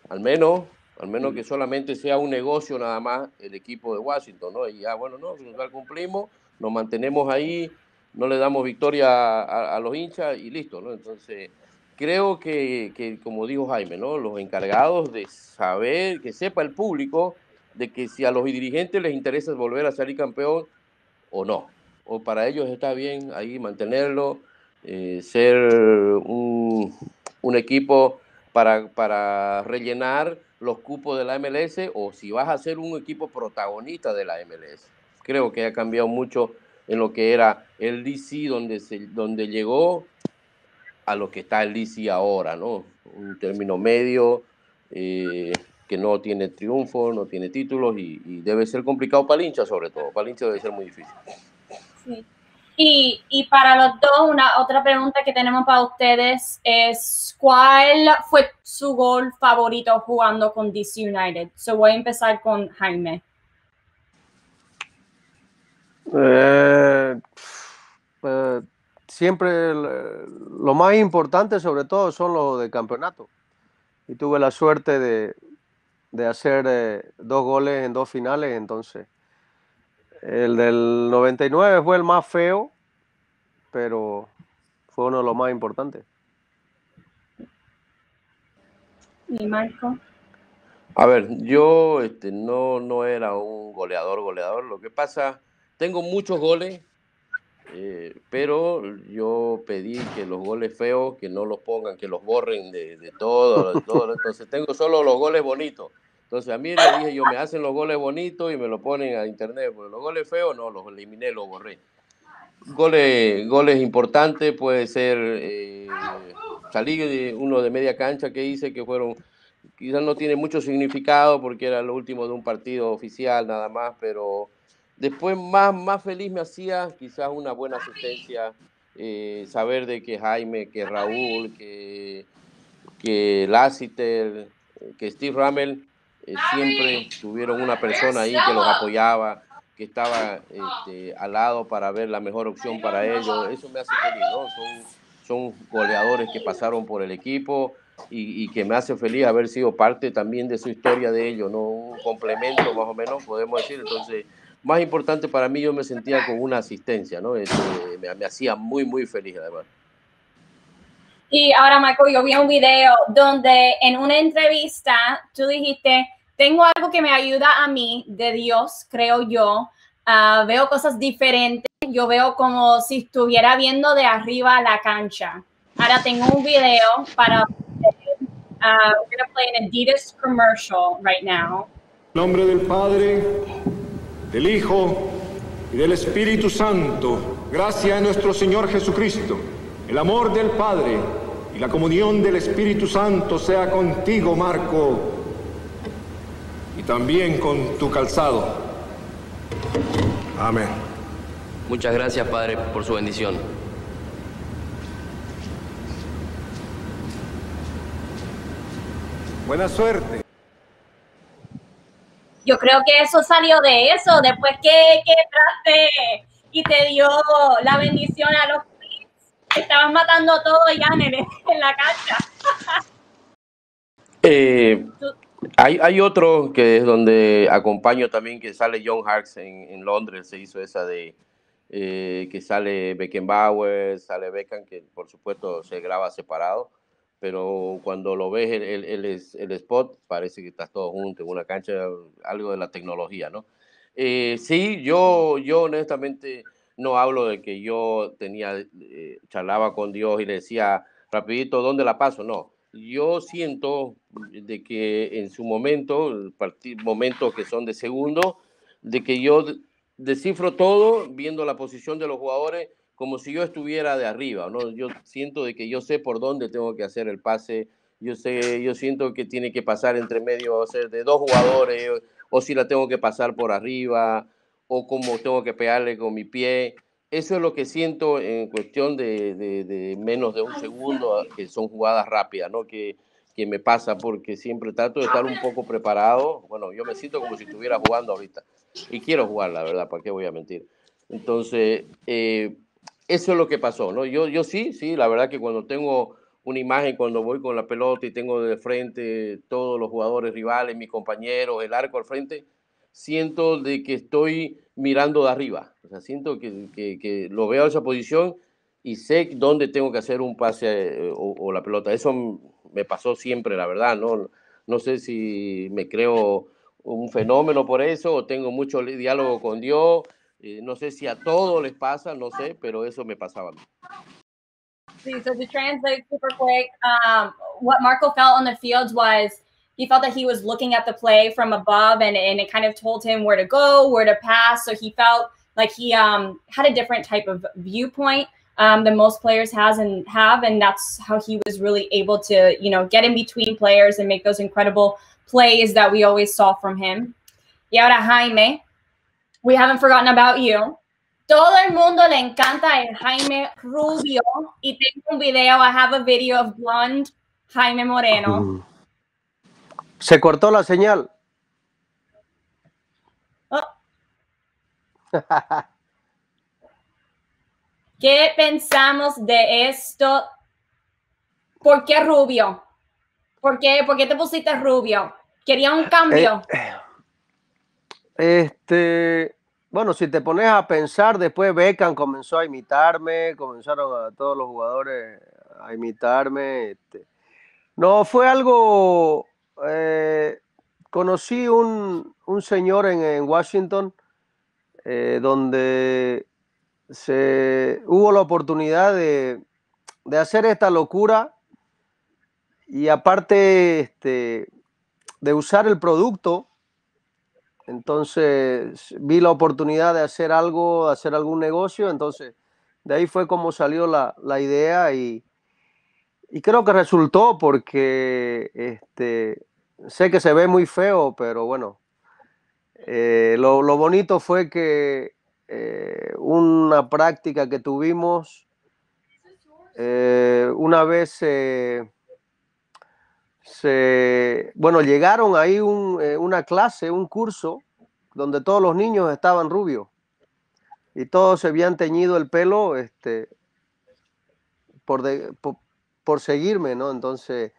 Al menos, al menos que solamente sea un negocio nada más el equipo de Washington, ¿no? Y ya, bueno, no, si nosotros cumplimos, nos mantenemos ahí, no le damos victoria a, a, a los hinchas y listo, ¿no? Entonces, creo que, que, como dijo Jaime, ¿no? Los encargados de saber, que sepa el público, de que si a los dirigentes les interesa volver a salir campeón o no, o para ellos está bien ahí mantenerlo, eh, ser un, un equipo para, para rellenar los cupos de la M L S, o si vas a ser un equipo protagonista de la M L S. Creo que ha cambiado mucho en lo que era el D C, donde, se, donde llegó, a lo que está el D C ahora, ¿no? Un término medio eh, que no tiene triunfo, no tiene títulos y, y debe ser complicado para el hincha, sobre todo. Para el hincha debe ser muy difícil. Sí. Y, y para los dos, una otra pregunta que tenemos para ustedes es ¿cuál fue su gol favorito jugando con D C United? So voy a empezar con Jaime. Eh, eh, siempre el, lo más importante sobre todo son los de campeonato y tuve la suerte de, de hacer eh, dos goles en dos finales. Entonces el del noventa y nueve fue el más feo, pero fue uno de los más importantes. ¿Y Marco? A ver, yo este, no, no era un goleador goleador, lo que pasa. Tengo muchos goles, eh, pero yo pedí que los goles feos, que no los pongan, que los borren de, de, todo, de todo. Entonces tengo solo los goles bonitos. Entonces a mí le dije, yo me hacen los goles bonitos y me lo ponen a internet. Pero los goles feos no, los eliminé, los borré. Goles, goles importantes puede ser, eh, salí de uno de media cancha que hice, que fueron, quizás no tiene mucho significado porque era lo último de un partido oficial nada más, pero... Después, más, más feliz me hacía quizás una buena asistencia, eh, saber de que Jaime, que Raúl, que, que Lassiter, que Steve Rammel eh, siempre tuvieron una persona ahí que los apoyaba, que estaba este, al lado para ver la mejor opción para ellos. Eso me hace feliz, ¿no? Son, son goleadores que pasaron por el equipo y, y que me hace feliz haber sido parte también de su historia de ellos, ¿no? Un complemento más o menos, podemos decir. Entonces... Más importante para mí, yo me sentía con una asistencia, ¿no? Este, me, me hacía muy, muy feliz, además. Y ahora, Marco, yo vi un video donde en una entrevista tú dijiste, tengo algo que me ayuda a mí, de Dios, creo yo. Uh, veo cosas diferentes. Yo veo como si estuviera viendo de arriba la cancha. Ahora tengo un video para... Uh, we're going to play an Adidas commercial right now. En nombre del Padre, del Hijo y del Espíritu Santo, gracias a nuestro Señor Jesucristo, el amor del Padre y la comunión del Espíritu Santo sea contigo, Marco, y también con tu calzado. Amén. Muchas gracias, Padre, por su bendición. Buena suerte. Yo creo que eso salió de eso, después que, que entraste y te dio la bendición a los Pits, estabas matando a todos ya en, en la cancha. Eh, hay, hay otro que es donde acompaño también, que sale John Harkes en, en Londres, se hizo esa de eh, que sale Beckenbauer, sale Beckham, que por supuesto se graba separado. Pero cuando lo ves el, el, el, el spot, parece que estás todo junto en una cancha, algo de la tecnología, ¿no? Eh, sí, yo, yo honestamente no hablo de que yo tenía, eh, charlaba con Dios y le decía, rapidito, ¿dónde la paso? No, yo siento de que en su momento, momentos que son de segundo, de que yo descifro todo viendo la posición de los jugadores, como si yo estuviera de arriba, ¿no? Yo siento de que yo sé por dónde tengo que hacer el pase, yo sé, yo siento que tiene que pasar entre medio, o sea, de dos jugadores, o, o si la tengo que pasar por arriba, o como tengo que pegarle con mi pie. Eso es lo que siento en cuestión de, de, de menos de un segundo, que son jugadas rápidas, ¿no? Que, que me pasa, porque siempre trato de estar un poco preparado. Bueno, yo me siento como si estuviera jugando ahorita, y quiero jugar, la verdad, ¿para qué voy a mentir? Entonces, eh, eso es lo que pasó, ¿no? Yo, yo sí, sí, la verdad que cuando tengo una imagen, cuando voy con la pelota y tengo de frente todos los jugadores rivales, mis compañeros, el arco al frente, siento de que estoy mirando de arriba. O sea, siento que, que, que lo veo a esa posición y sé dónde tengo que hacer un pase o, o la pelota. Eso me pasó siempre, la verdad, ¿no? No sé si me creo un fenómeno por eso o tengo mucho diálogo con Dios. Eh, no sé si a todos les pasa, no sé, pero eso me pasaba a mí. Sí, so to translate super quick, um, what Marco felt on the field was he felt that he was looking at the play from above and, and it kind of told him where to go, where to pass. So he felt like he um, had a different type of viewpoint um, than most players has and have. And that's how he was really able to, you know, get in between players and make those incredible plays that we always saw from him. Y ahora Jaime. We haven't forgotten about you. Todo el mundo le encanta el Jaime Rubio. Y tengo un video, I have a video of blonde Jaime Moreno. Se cortó la señal. Oh. ¿Qué pensamos de esto? ¿Por qué Rubio? ¿Por qué, ¿Por qué te pusiste Rubio? ¿Quería un cambio? Eh. Este, bueno, si te pones a pensar, después Beckham comenzó a imitarme, comenzaron a todos los jugadores a imitarme. Este. No, fue algo, eh, conocí un, un señor en, en Washington, eh, donde se, hubo la oportunidad de, de hacer esta locura y aparte este, de usar el producto. Entonces vi la oportunidad de hacer algo, de hacer algún negocio, entonces de ahí fue como salió la, la idea y, y creo que resultó porque este, sé que se ve muy feo, pero bueno, eh, lo, lo bonito fue que eh, una práctica que tuvimos, eh, una vez... Eh, Se, bueno, llegaron ahí un, eh, una clase, un curso, donde todos los niños estaban rubios y todos se habían teñido el pelo este, por, de, por, por seguirme, ¿no? Entonces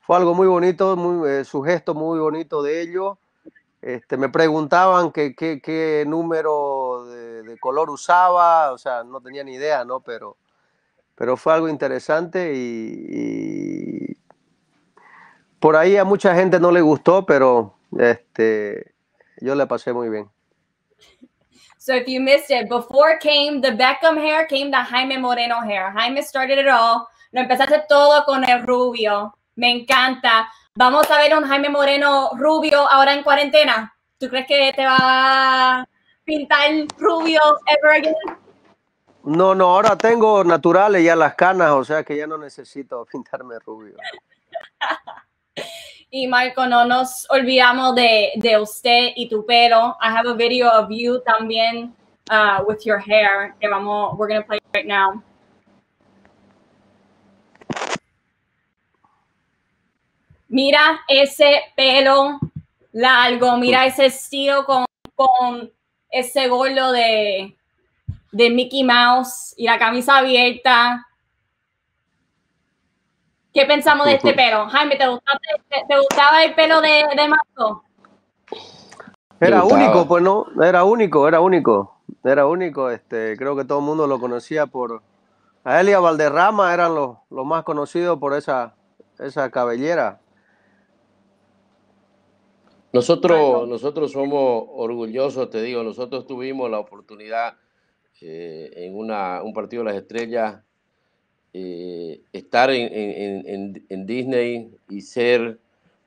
fue algo muy bonito, muy, eh, su gesto muy bonito de ellos. Este, me preguntaban qué que, que número de, de color usaba, o sea, no tenía ni idea, ¿no? Pero, pero fue algo interesante y... y por ahí a mucha gente no le gustó, pero este, yo la pasé muy bien. So if you missed it, before came the Beckham hair, came the Jaime Moreno hair. Jaime started it all. Lo empezaste todo con el rubio. Me encanta. Vamos a ver un Jaime Moreno rubio ahora en cuarentena. ¿Tú crees que te va a pintar rubio ever again? No, no, ahora tengo naturales ya las canas, o sea que ya no necesito pintarme rubio. Y Marco, no nos olvidamos de, de usted y tu pelo. I have a video of you también uh, with your hair que vamos, we're gonna play right now. Mira ese pelo largo, mira ese estilo con, con ese gorro de, de Mickey Mouse y la camisa abierta. ¿Qué pensamos de este pelo? Jaime, ¿te gustaba, te, te gustaba el pelo de, de Marco? Era único, pues no, era único, era único, era único. Este, creo que todo el mundo lo conocía por... A él y a Valderrama eran los, los más conocidos por esa, esa cabellera. Nosotros, nosotros somos orgullosos, te digo, nosotros tuvimos la oportunidad eh, en una, un partido de las estrellas, eh, estar en, en, en, en Disney y ser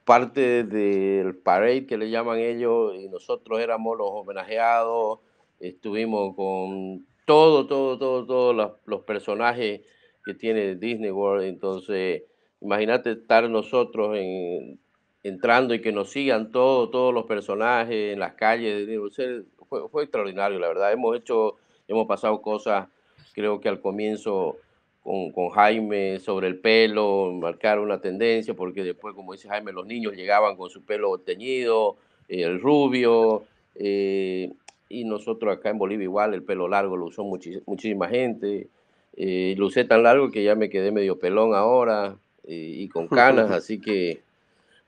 parte del parade que le llaman ellos, y nosotros éramos los homenajeados, estuvimos con todo, todo, todo, todos los, los personajes que tiene Disney World. Entonces, imagínate estar nosotros en... entrando y que nos sigan todo, todos los personajes en las calles. Fue, fue extraordinario, la verdad. Hemos hecho, hemos pasado cosas, creo que al comienzo con, con Jaime sobre el pelo, marcar una tendencia, porque después, como dice Jaime, los niños llegaban con su pelo teñido, eh, el rubio, eh, y nosotros acá en Bolivia igual, el pelo largo lo usó muchis, muchísima gente. Eh, lo usé tan largo que ya me quedé medio pelón ahora, eh, y con canas, así que...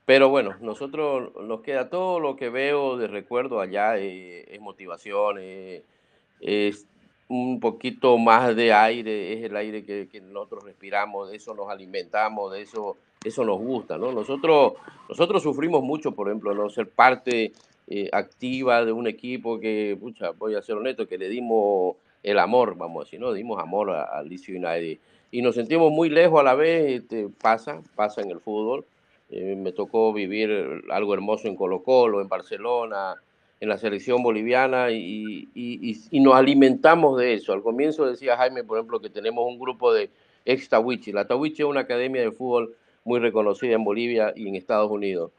Pero bueno, nosotros nos queda todo lo que veo de recuerdo allá, eh, es motivación, eh, es un poquito más de aire, es el aire que, que nosotros respiramos, de eso nos alimentamos, de eso, eso nos gusta, ¿no? Nosotros, nosotros sufrimos mucho, por ejemplo, no ser parte eh, activa de un equipo que, pucha, voy a ser honesto, que le dimos el amor, vamos a decir, ¿no? Dimos amor al D C United y nos sentimos muy lejos a la vez. Este, pasa, pasa en el fútbol. Eh, me tocó vivir algo hermoso en Colo-Colo, en Barcelona, en la selección boliviana, y, y, y, y nos alimentamos de eso. Al comienzo decía Jaime, por ejemplo, que tenemos un grupo de ex Tawichis. La Tawichis es una academia de fútbol muy reconocida en Bolivia y en Estados Unidos.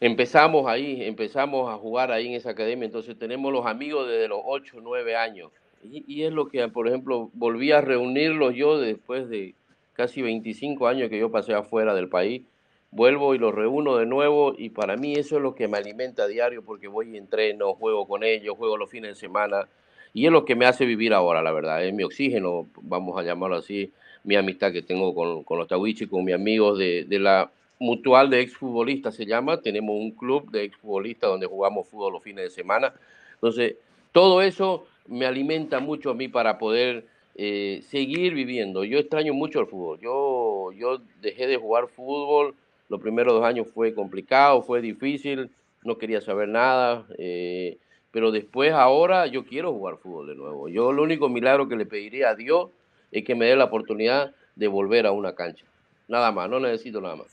Empezamos ahí, empezamos a jugar ahí en esa academia, entonces tenemos los amigos desde los ocho, nueve años. Y, y es lo que, por ejemplo, volví a reunirlos yo después de casi veinticinco años que yo pasé afuera del país. Vuelvo y los reúno de nuevo, y para mí eso es lo que me alimenta a diario, porque voy y entreno, juego con ellos, juego los fines de semana, y es lo que me hace vivir ahora, la verdad. Es mi oxígeno, vamos a llamarlo así, mi amistad que tengo con, con los Tawichis, con mis amigos de, de la mutual de exfutbolistas, se llama. Tenemos un club de exfutbolistas donde jugamos fútbol los fines de semana. Entonces, todo eso me alimenta mucho a mí para poder... Eh, seguir viviendo. Yo extraño mucho el fútbol. Yo, yo dejé de jugar fútbol. Los primeros dos años fue complicado, fue difícil, no quería saber nada, eh, pero después ahora yo quiero jugar fútbol de nuevo. Yo lo único milagro que le pediría a Dios es que me dé la oportunidad de volver a una cancha. Nada más, no necesito nada más.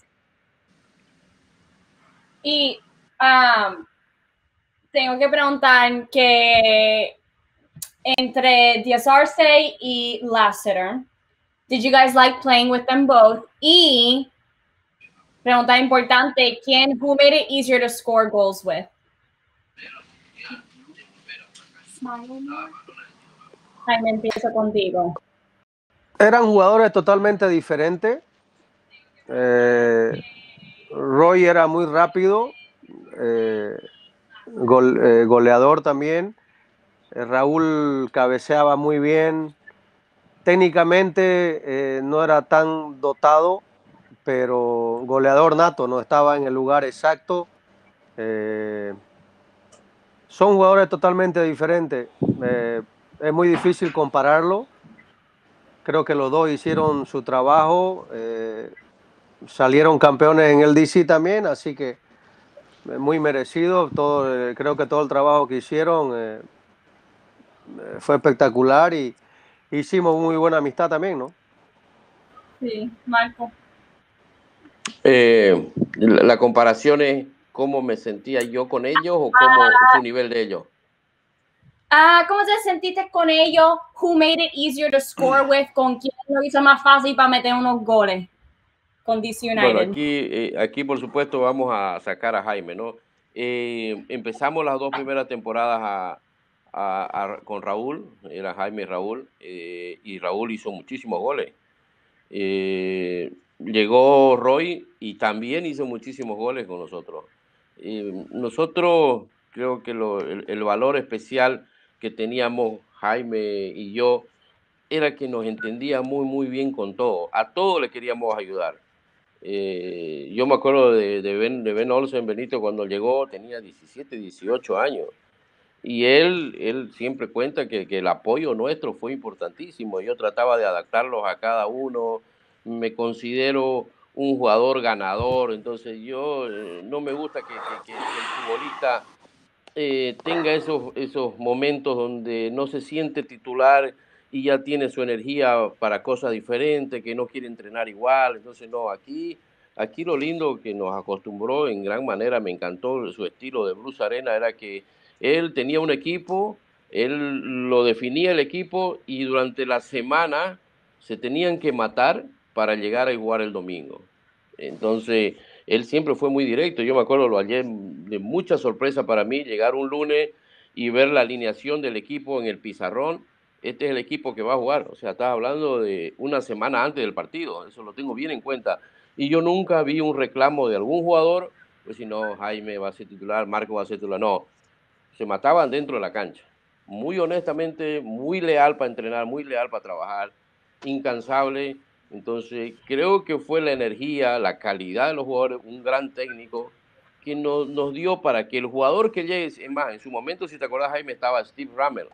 Y um, tengo que preguntar que entre Díaz Arce y Lassiter, did you guys like playing with them both? Y... pregunta importante, ¿quién, who made it easier to score goals with? Jaime, empiezo contigo. Eran jugadores totalmente diferentes. Eh, Roy era muy rápido, eh, gol, eh, goleador también. Eh, Raúl cabeceaba muy bien. Técnicamente eh, no era tan dotado, pero goleador nato, no estaba en el lugar exacto. Eh, son jugadores totalmente diferentes. Eh, es muy difícil compararlo. Creo que los dos hicieron su trabajo. Eh, salieron campeones en el D C también, así que muy merecido. Todo, eh, creo que todo el trabajo que hicieron eh, fue espectacular, y hicimos muy buena amistad también, ¿no? Sí, Marco. Eh, la, la comparación es cómo me sentía yo con ellos o cómo ah, su nivel de ellos. Ah, ¿cómo te sentiste con ellos? Who made it easier to score with? ¿Con quién lo hizo más fácil para meter unos goles? Con D C United. Bueno, aquí, eh, aquí por supuesto vamos a sacar a Jaime, ¿no? Eh, empezamos las dos primeras temporadas a, a, a, con Raúl, era Jaime y Raúl, eh, y Raúl hizo muchísimos goles. Eh, llegó Roy y también hizo muchísimos goles con nosotros. Eh, nosotros creo que lo, el, el valor especial que teníamos Jaime y yo era que nos entendía muy, muy bien con todo. A todo le queríamos ayudar. Eh, yo me acuerdo de, de, Ben, de Ben Olsen, Benito, cuando llegó tenía diecisiete, dieciocho años. Y él, él siempre cuenta que, que el apoyo nuestro fue importantísimo. Yo trataba de adaptarlos a cada uno. Me considero un jugador ganador. Entonces yo eh, no me gusta que, que, que el futbolista eh, tenga esos, esos momentos donde no se siente titular y ya tiene su energía para cosas diferentes, que no quiere entrenar igual. Entonces, no, aquí, aquí lo lindo que nos acostumbró en gran manera, me encantó su estilo de Bruce Arena, era que él tenía un equipo, él lo definía el equipo y durante la semana se tenían que matar para llegar a jugar el domingo. Entonces, él siempre fue muy directo. Yo me acuerdo lo hallé de mucha sorpresa para mí llegar un lunes y ver la alineación del equipo en el pizarrón. Este es el equipo que va a jugar. O sea, estás hablando de una semana antes del partido. Eso lo tengo bien en cuenta. Y yo nunca vi un reclamo de algún jugador, pues si no, Jaime va a ser titular, Marco va a ser titular. No, se mataban dentro de la cancha. Muy honestamente, muy leal para entrenar, muy leal para trabajar, incansable. Entonces, creo que fue la energía, la calidad de los jugadores, un gran técnico que nos, nos dio para que el jugador que llegue, es más, en su momento, si te acordás, Jaime, estaba Steve Rammel,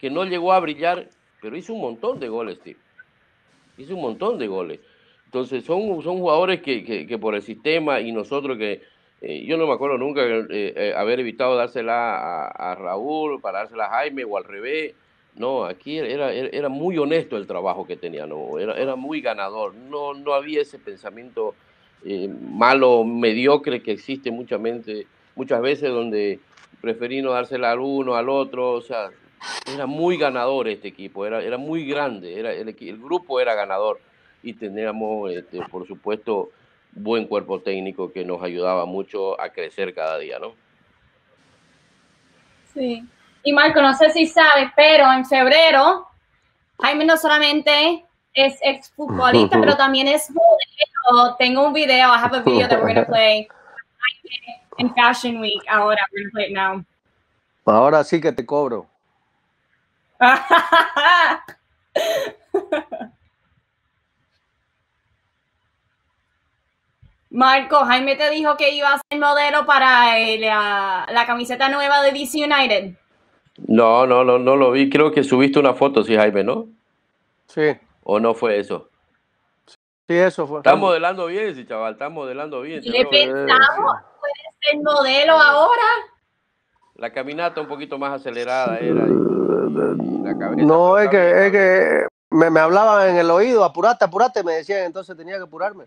que no llegó a brillar, pero hizo un montón de goles, Steve. Hizo un montón de goles. Entonces, son, son jugadores que, que, que por el sistema y nosotros que... Eh, yo no me acuerdo nunca eh, eh, haber evitado dársela a, a Raúl, para dársela a Jaime o al revés. No, aquí era, era, era muy honesto el trabajo que tenía, ¿no? Era, era muy ganador. No, no había ese pensamiento eh, malo, mediocre que existe mucha mente, muchas veces donde preferí no dársela al uno, al otro, o sea... Era muy ganador este equipo, era, era muy grande, era, el, el grupo era ganador y teníamos, este, por supuesto, buen cuerpo técnico que nos ayudaba mucho a crecer cada día, ¿no? Sí, y Marco, no sé si sabes, pero en febrero, Jaime no solamente es exfutbolista, pero también es modelo. Tengo un video, I have a video that we're going to play in Fashion Week ahora, we're going to play it now. Ahora sí que te cobro. Marco, Jaime te dijo que iba a ser modelo para el, la, la camiseta nueva de D C United. No, no, no, no lo vi. Creo que subiste una foto, sí, Jaime, ¿no? Sí. ¿O no fue eso? Sí, eso fue. Está modelando bien, sí, chaval, está modelando bien. ¿Le pensamos? ¿Puede ser modelo ahora? La caminata un poquito más acelerada era. No, es que, es que me, me hablaban en el oído, apurate, apurate, me decían, entonces tenía que apurarme.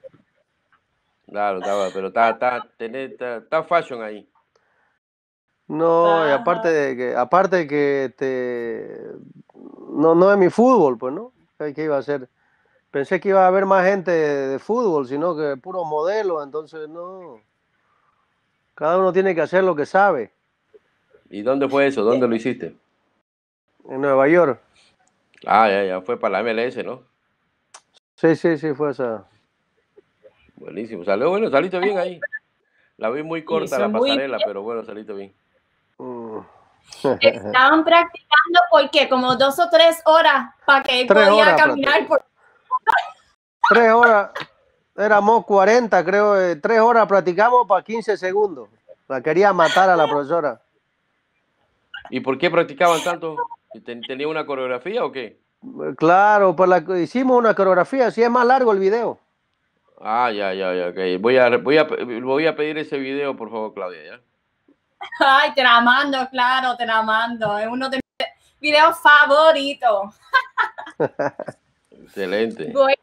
Claro, estaba, pero está, está, está, está fashion ahí. No, y aparte de que, aparte de que te, no, no es mi fútbol, pues, ¿no? ¿Qué iba a hacer? Pensé que iba a haber más gente de, de fútbol, sino que puros modelos, entonces no. Cada uno tiene que hacer lo que sabe. ¿Y dónde fue eso? ¿Dónde lo hiciste? En Nueva York. Ah, ya, ya fue para la M L S, ¿no? Sí, sí, sí, fue esa. Buenísimo. Salió bueno, saliste bien ahí. La vi muy corta la pasarela, bien. Pero bueno, saliste bien. Uh. Estaban practicando, ¿por qué? Como dos o tres horas para que él podía caminar. Por... Tres horas. Éramos cuarenta, creo. Eh, tres horas practicamos para quince segundos. La quería matar a la profesora. ¿Y por qué practicaban tanto? ¿Tenía una coreografía o qué? Claro, por la, hicimos una coreografía, así es más largo el video. Ah, ya, ya, ya, ok. Voy a, voy a, voy a pedir ese video, por favor, Claudia, ¿ya? Ay, te la mando, claro, te la mando. Es uno de mis videos favoritos. Excelente. Voy,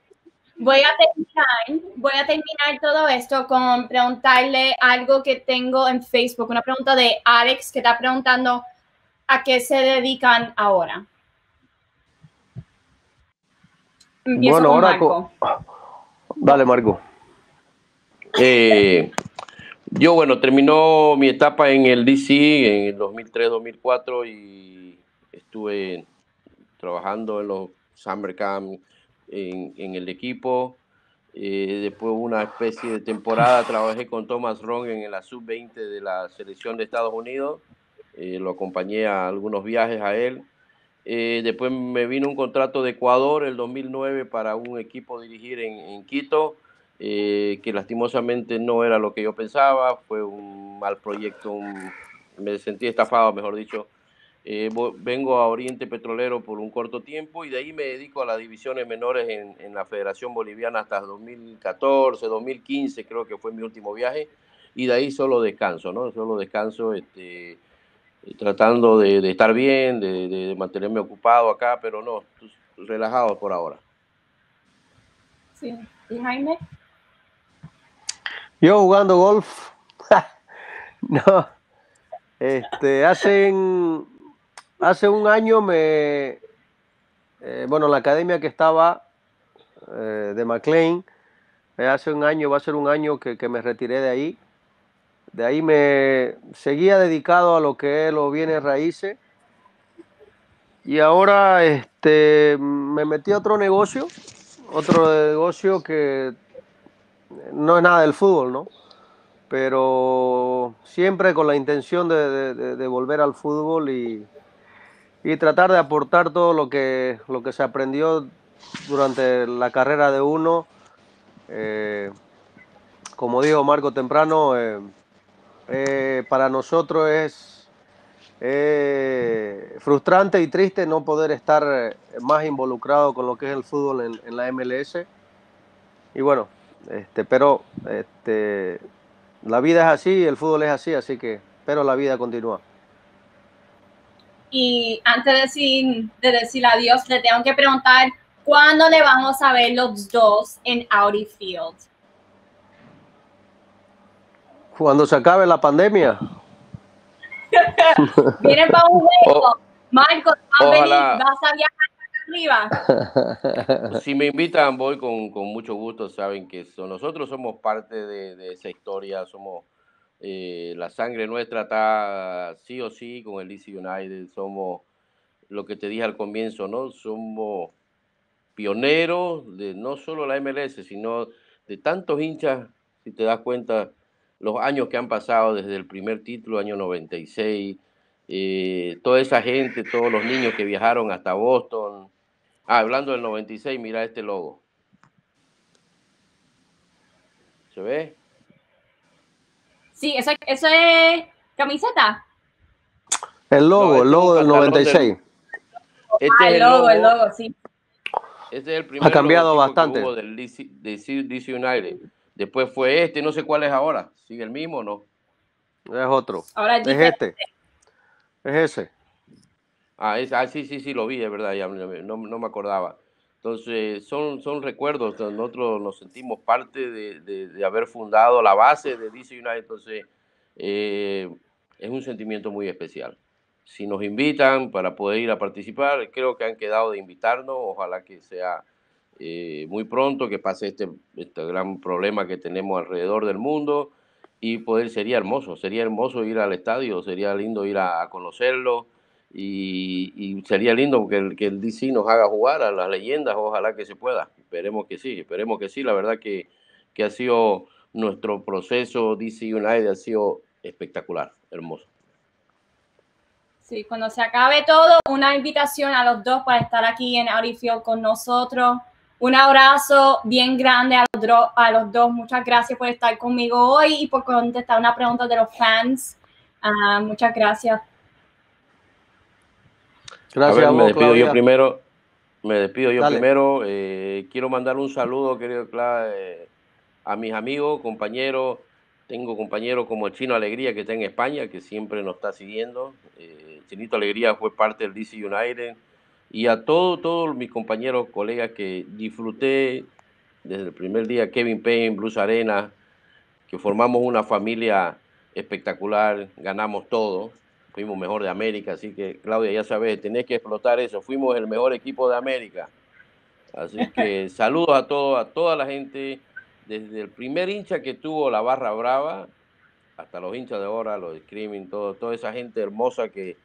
Voy a terminar, voy a terminar todo esto con preguntarle algo que tengo en Facebook, una pregunta de Alex que está preguntando a qué se dedican ahora. Empiezo bueno, con Marco. Ahora con... Dale, Marco. Eh, yo, bueno, terminó mi etapa en el D C en el dos mil tres, dos mil cuatro y estuve trabajando en los Summer Camp. En, en el equipo, eh, después una especie de temporada trabajé con Thomas Ron en la sub veinte de la selección de Estados Unidos, eh, lo acompañé a algunos viajes a él, eh, después me vino un contrato de Ecuador el dos mil nueve para un equipo dirigir en, en Quito, eh, que lastimosamente no era lo que yo pensaba, fue un mal proyecto, un, me sentí estafado, mejor dicho. Eh, vengo a Oriente Petrolero por un corto tiempo y de ahí me dedico a las divisiones menores en, en la Federación Boliviana hasta dos mil catorce, dos mil quince, creo que fue mi último viaje, y de ahí solo descanso, ¿no? Solo descanso este, tratando de, de estar bien, de, de mantenerme ocupado acá, pero no, relajado por ahora. Sí. ¿Y Jaime? Yo jugando golf. No. Este, hacen... Hace un año me, eh, bueno, la academia que estaba eh, de McLean, eh, hace un año, va a ser un año que, que me retiré de ahí. De ahí me seguía dedicado a lo que es los bienes raíces. Y ahora este, me metí a otro negocio, otro negocio que no es nada del fútbol, ¿no? Pero siempre con la intención de, de, de, de volver al fútbol y... y tratar de aportar todo lo que, lo que se aprendió durante la carrera de uno. Eh, como dijo Marco temprano, eh, eh, para nosotros es eh, frustrante y triste no poder estar más involucrado con lo que es el fútbol en, en la M L S. Y bueno, este, pero este, la vida es así, el fútbol es así, así que, pero la vida continúa. Y antes de decir, de decir adiós, le tengo que preguntar, ¿cuándo le vamos a ver los dos en Audi Field? Cuando se acabe la pandemia. Vienen para un juego. Marco, ¿vas a venir? ¿Vas a viajar arriba? Si me invitan, voy con, con mucho gusto. Saben que son, nosotros somos parte de, de esa historia, somos... Eh, la sangre nuestra está sí o sí con el D C United, somos lo que te dije al comienzo, ¿no? Somos pioneros de no solo la M L S, sino de tantos hinchas, si te das cuenta, los años que han pasado desde el primer título, año noventa y seis, eh, toda esa gente, todos los niños que viajaron hasta Boston. Ah, hablando del noventa y seis, mira este logo. ¿Se ve? Sí, eso, eso es camiseta. El logo, no, el logo del noventa y seis. Este ah, el logo, el logo, sí. Este es el primer ha cambiado bastante. Del D C, D C United. Después fue este, no sé cuál es ahora. ¿Sigue el mismo o no? Es otro. Ahora es, es este. Es ese. Ah, es, ah, sí, sí, sí, lo vi, es verdad, ya, no, no me acordaba. Entonces, son, son recuerdos, nosotros nos sentimos parte de, de, de haber fundado la base de D C United, entonces eh, es un sentimiento muy especial. Si nos invitan para poder ir a participar, creo que han quedado de invitarnos, ojalá que sea eh, muy pronto, que pase este, este gran problema que tenemos alrededor del mundo y poder, sería hermoso, sería hermoso ir al estadio, sería lindo ir a, a conocerlo. Y, y sería lindo que el, que el D C nos haga jugar a las leyendas, ojalá que se pueda, esperemos que sí, esperemos que sí, la verdad que, que ha sido nuestro proceso D C United, ha sido espectacular, hermoso. Sí, cuando se acabe todo, una invitación a los dos para estar aquí en Audi Field con nosotros, un abrazo bien grande a los, dos, a los dos, muchas gracias por estar conmigo hoy y por contestar una pregunta de los fans, uh, muchas gracias. Gracias, a ver, me despido Claudia. Yo primero, me despido yo Dale. primero, eh, quiero mandar un saludo, querido Cla, eh, a mis amigos, compañeros, tengo compañeros como el Chino Alegría que está en España, que siempre nos está siguiendo, eh, Chinito Alegría fue parte del D C United, y a todos todo mis compañeros, colegas que disfruté desde el primer día, Kevin Payne, Bruce Arena, que formamos una familia espectacular, ganamos todo, fuimos mejor de América, así que Claudia, ya sabes, tenés que explotar eso, fuimos el mejor equipo de América. Así que saludos a todos, a toda la gente, desde el primer hincha que tuvo la Barra Brava, hasta los hinchas de ahora, los screaming, todo, toda esa gente hermosa que,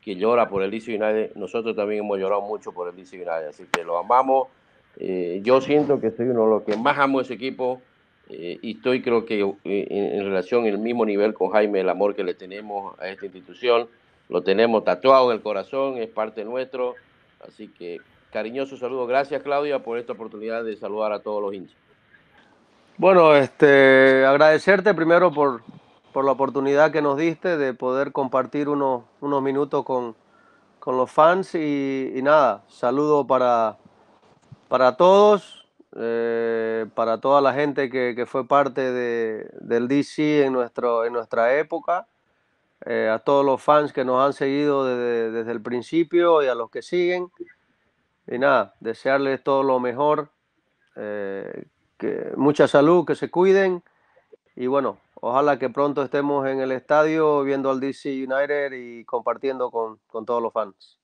que llora por el D C United. Nosotros también hemos llorado mucho por el D C United, así que lo amamos. Eh, yo siento que soy uno de los que más amo ese equipo, eh, y estoy, creo que eh, en, en relación, en el mismo nivel con Jaime, el amor que le tenemos a esta institución, lo tenemos tatuado en el corazón, es parte nuestro, así que cariñoso saludo. Gracias, Claudia, por esta oportunidad de saludar a todos los hinchas. Bueno, este, agradecerte primero por, por la oportunidad que nos diste de poder compartir unos, unos minutos con, con los fans y, y nada, saludo para... para todos, eh, para toda la gente que, que fue parte de, del D C en, nuestro, en nuestra época, eh, a todos los fans que nos han seguido desde, desde el principio y a los que siguen. Y nada, desearles todo lo mejor, eh, que, mucha salud, que se cuiden. Y bueno, ojalá que pronto estemos en el estadio viendo al D C United y compartiendo con, con todos los fans.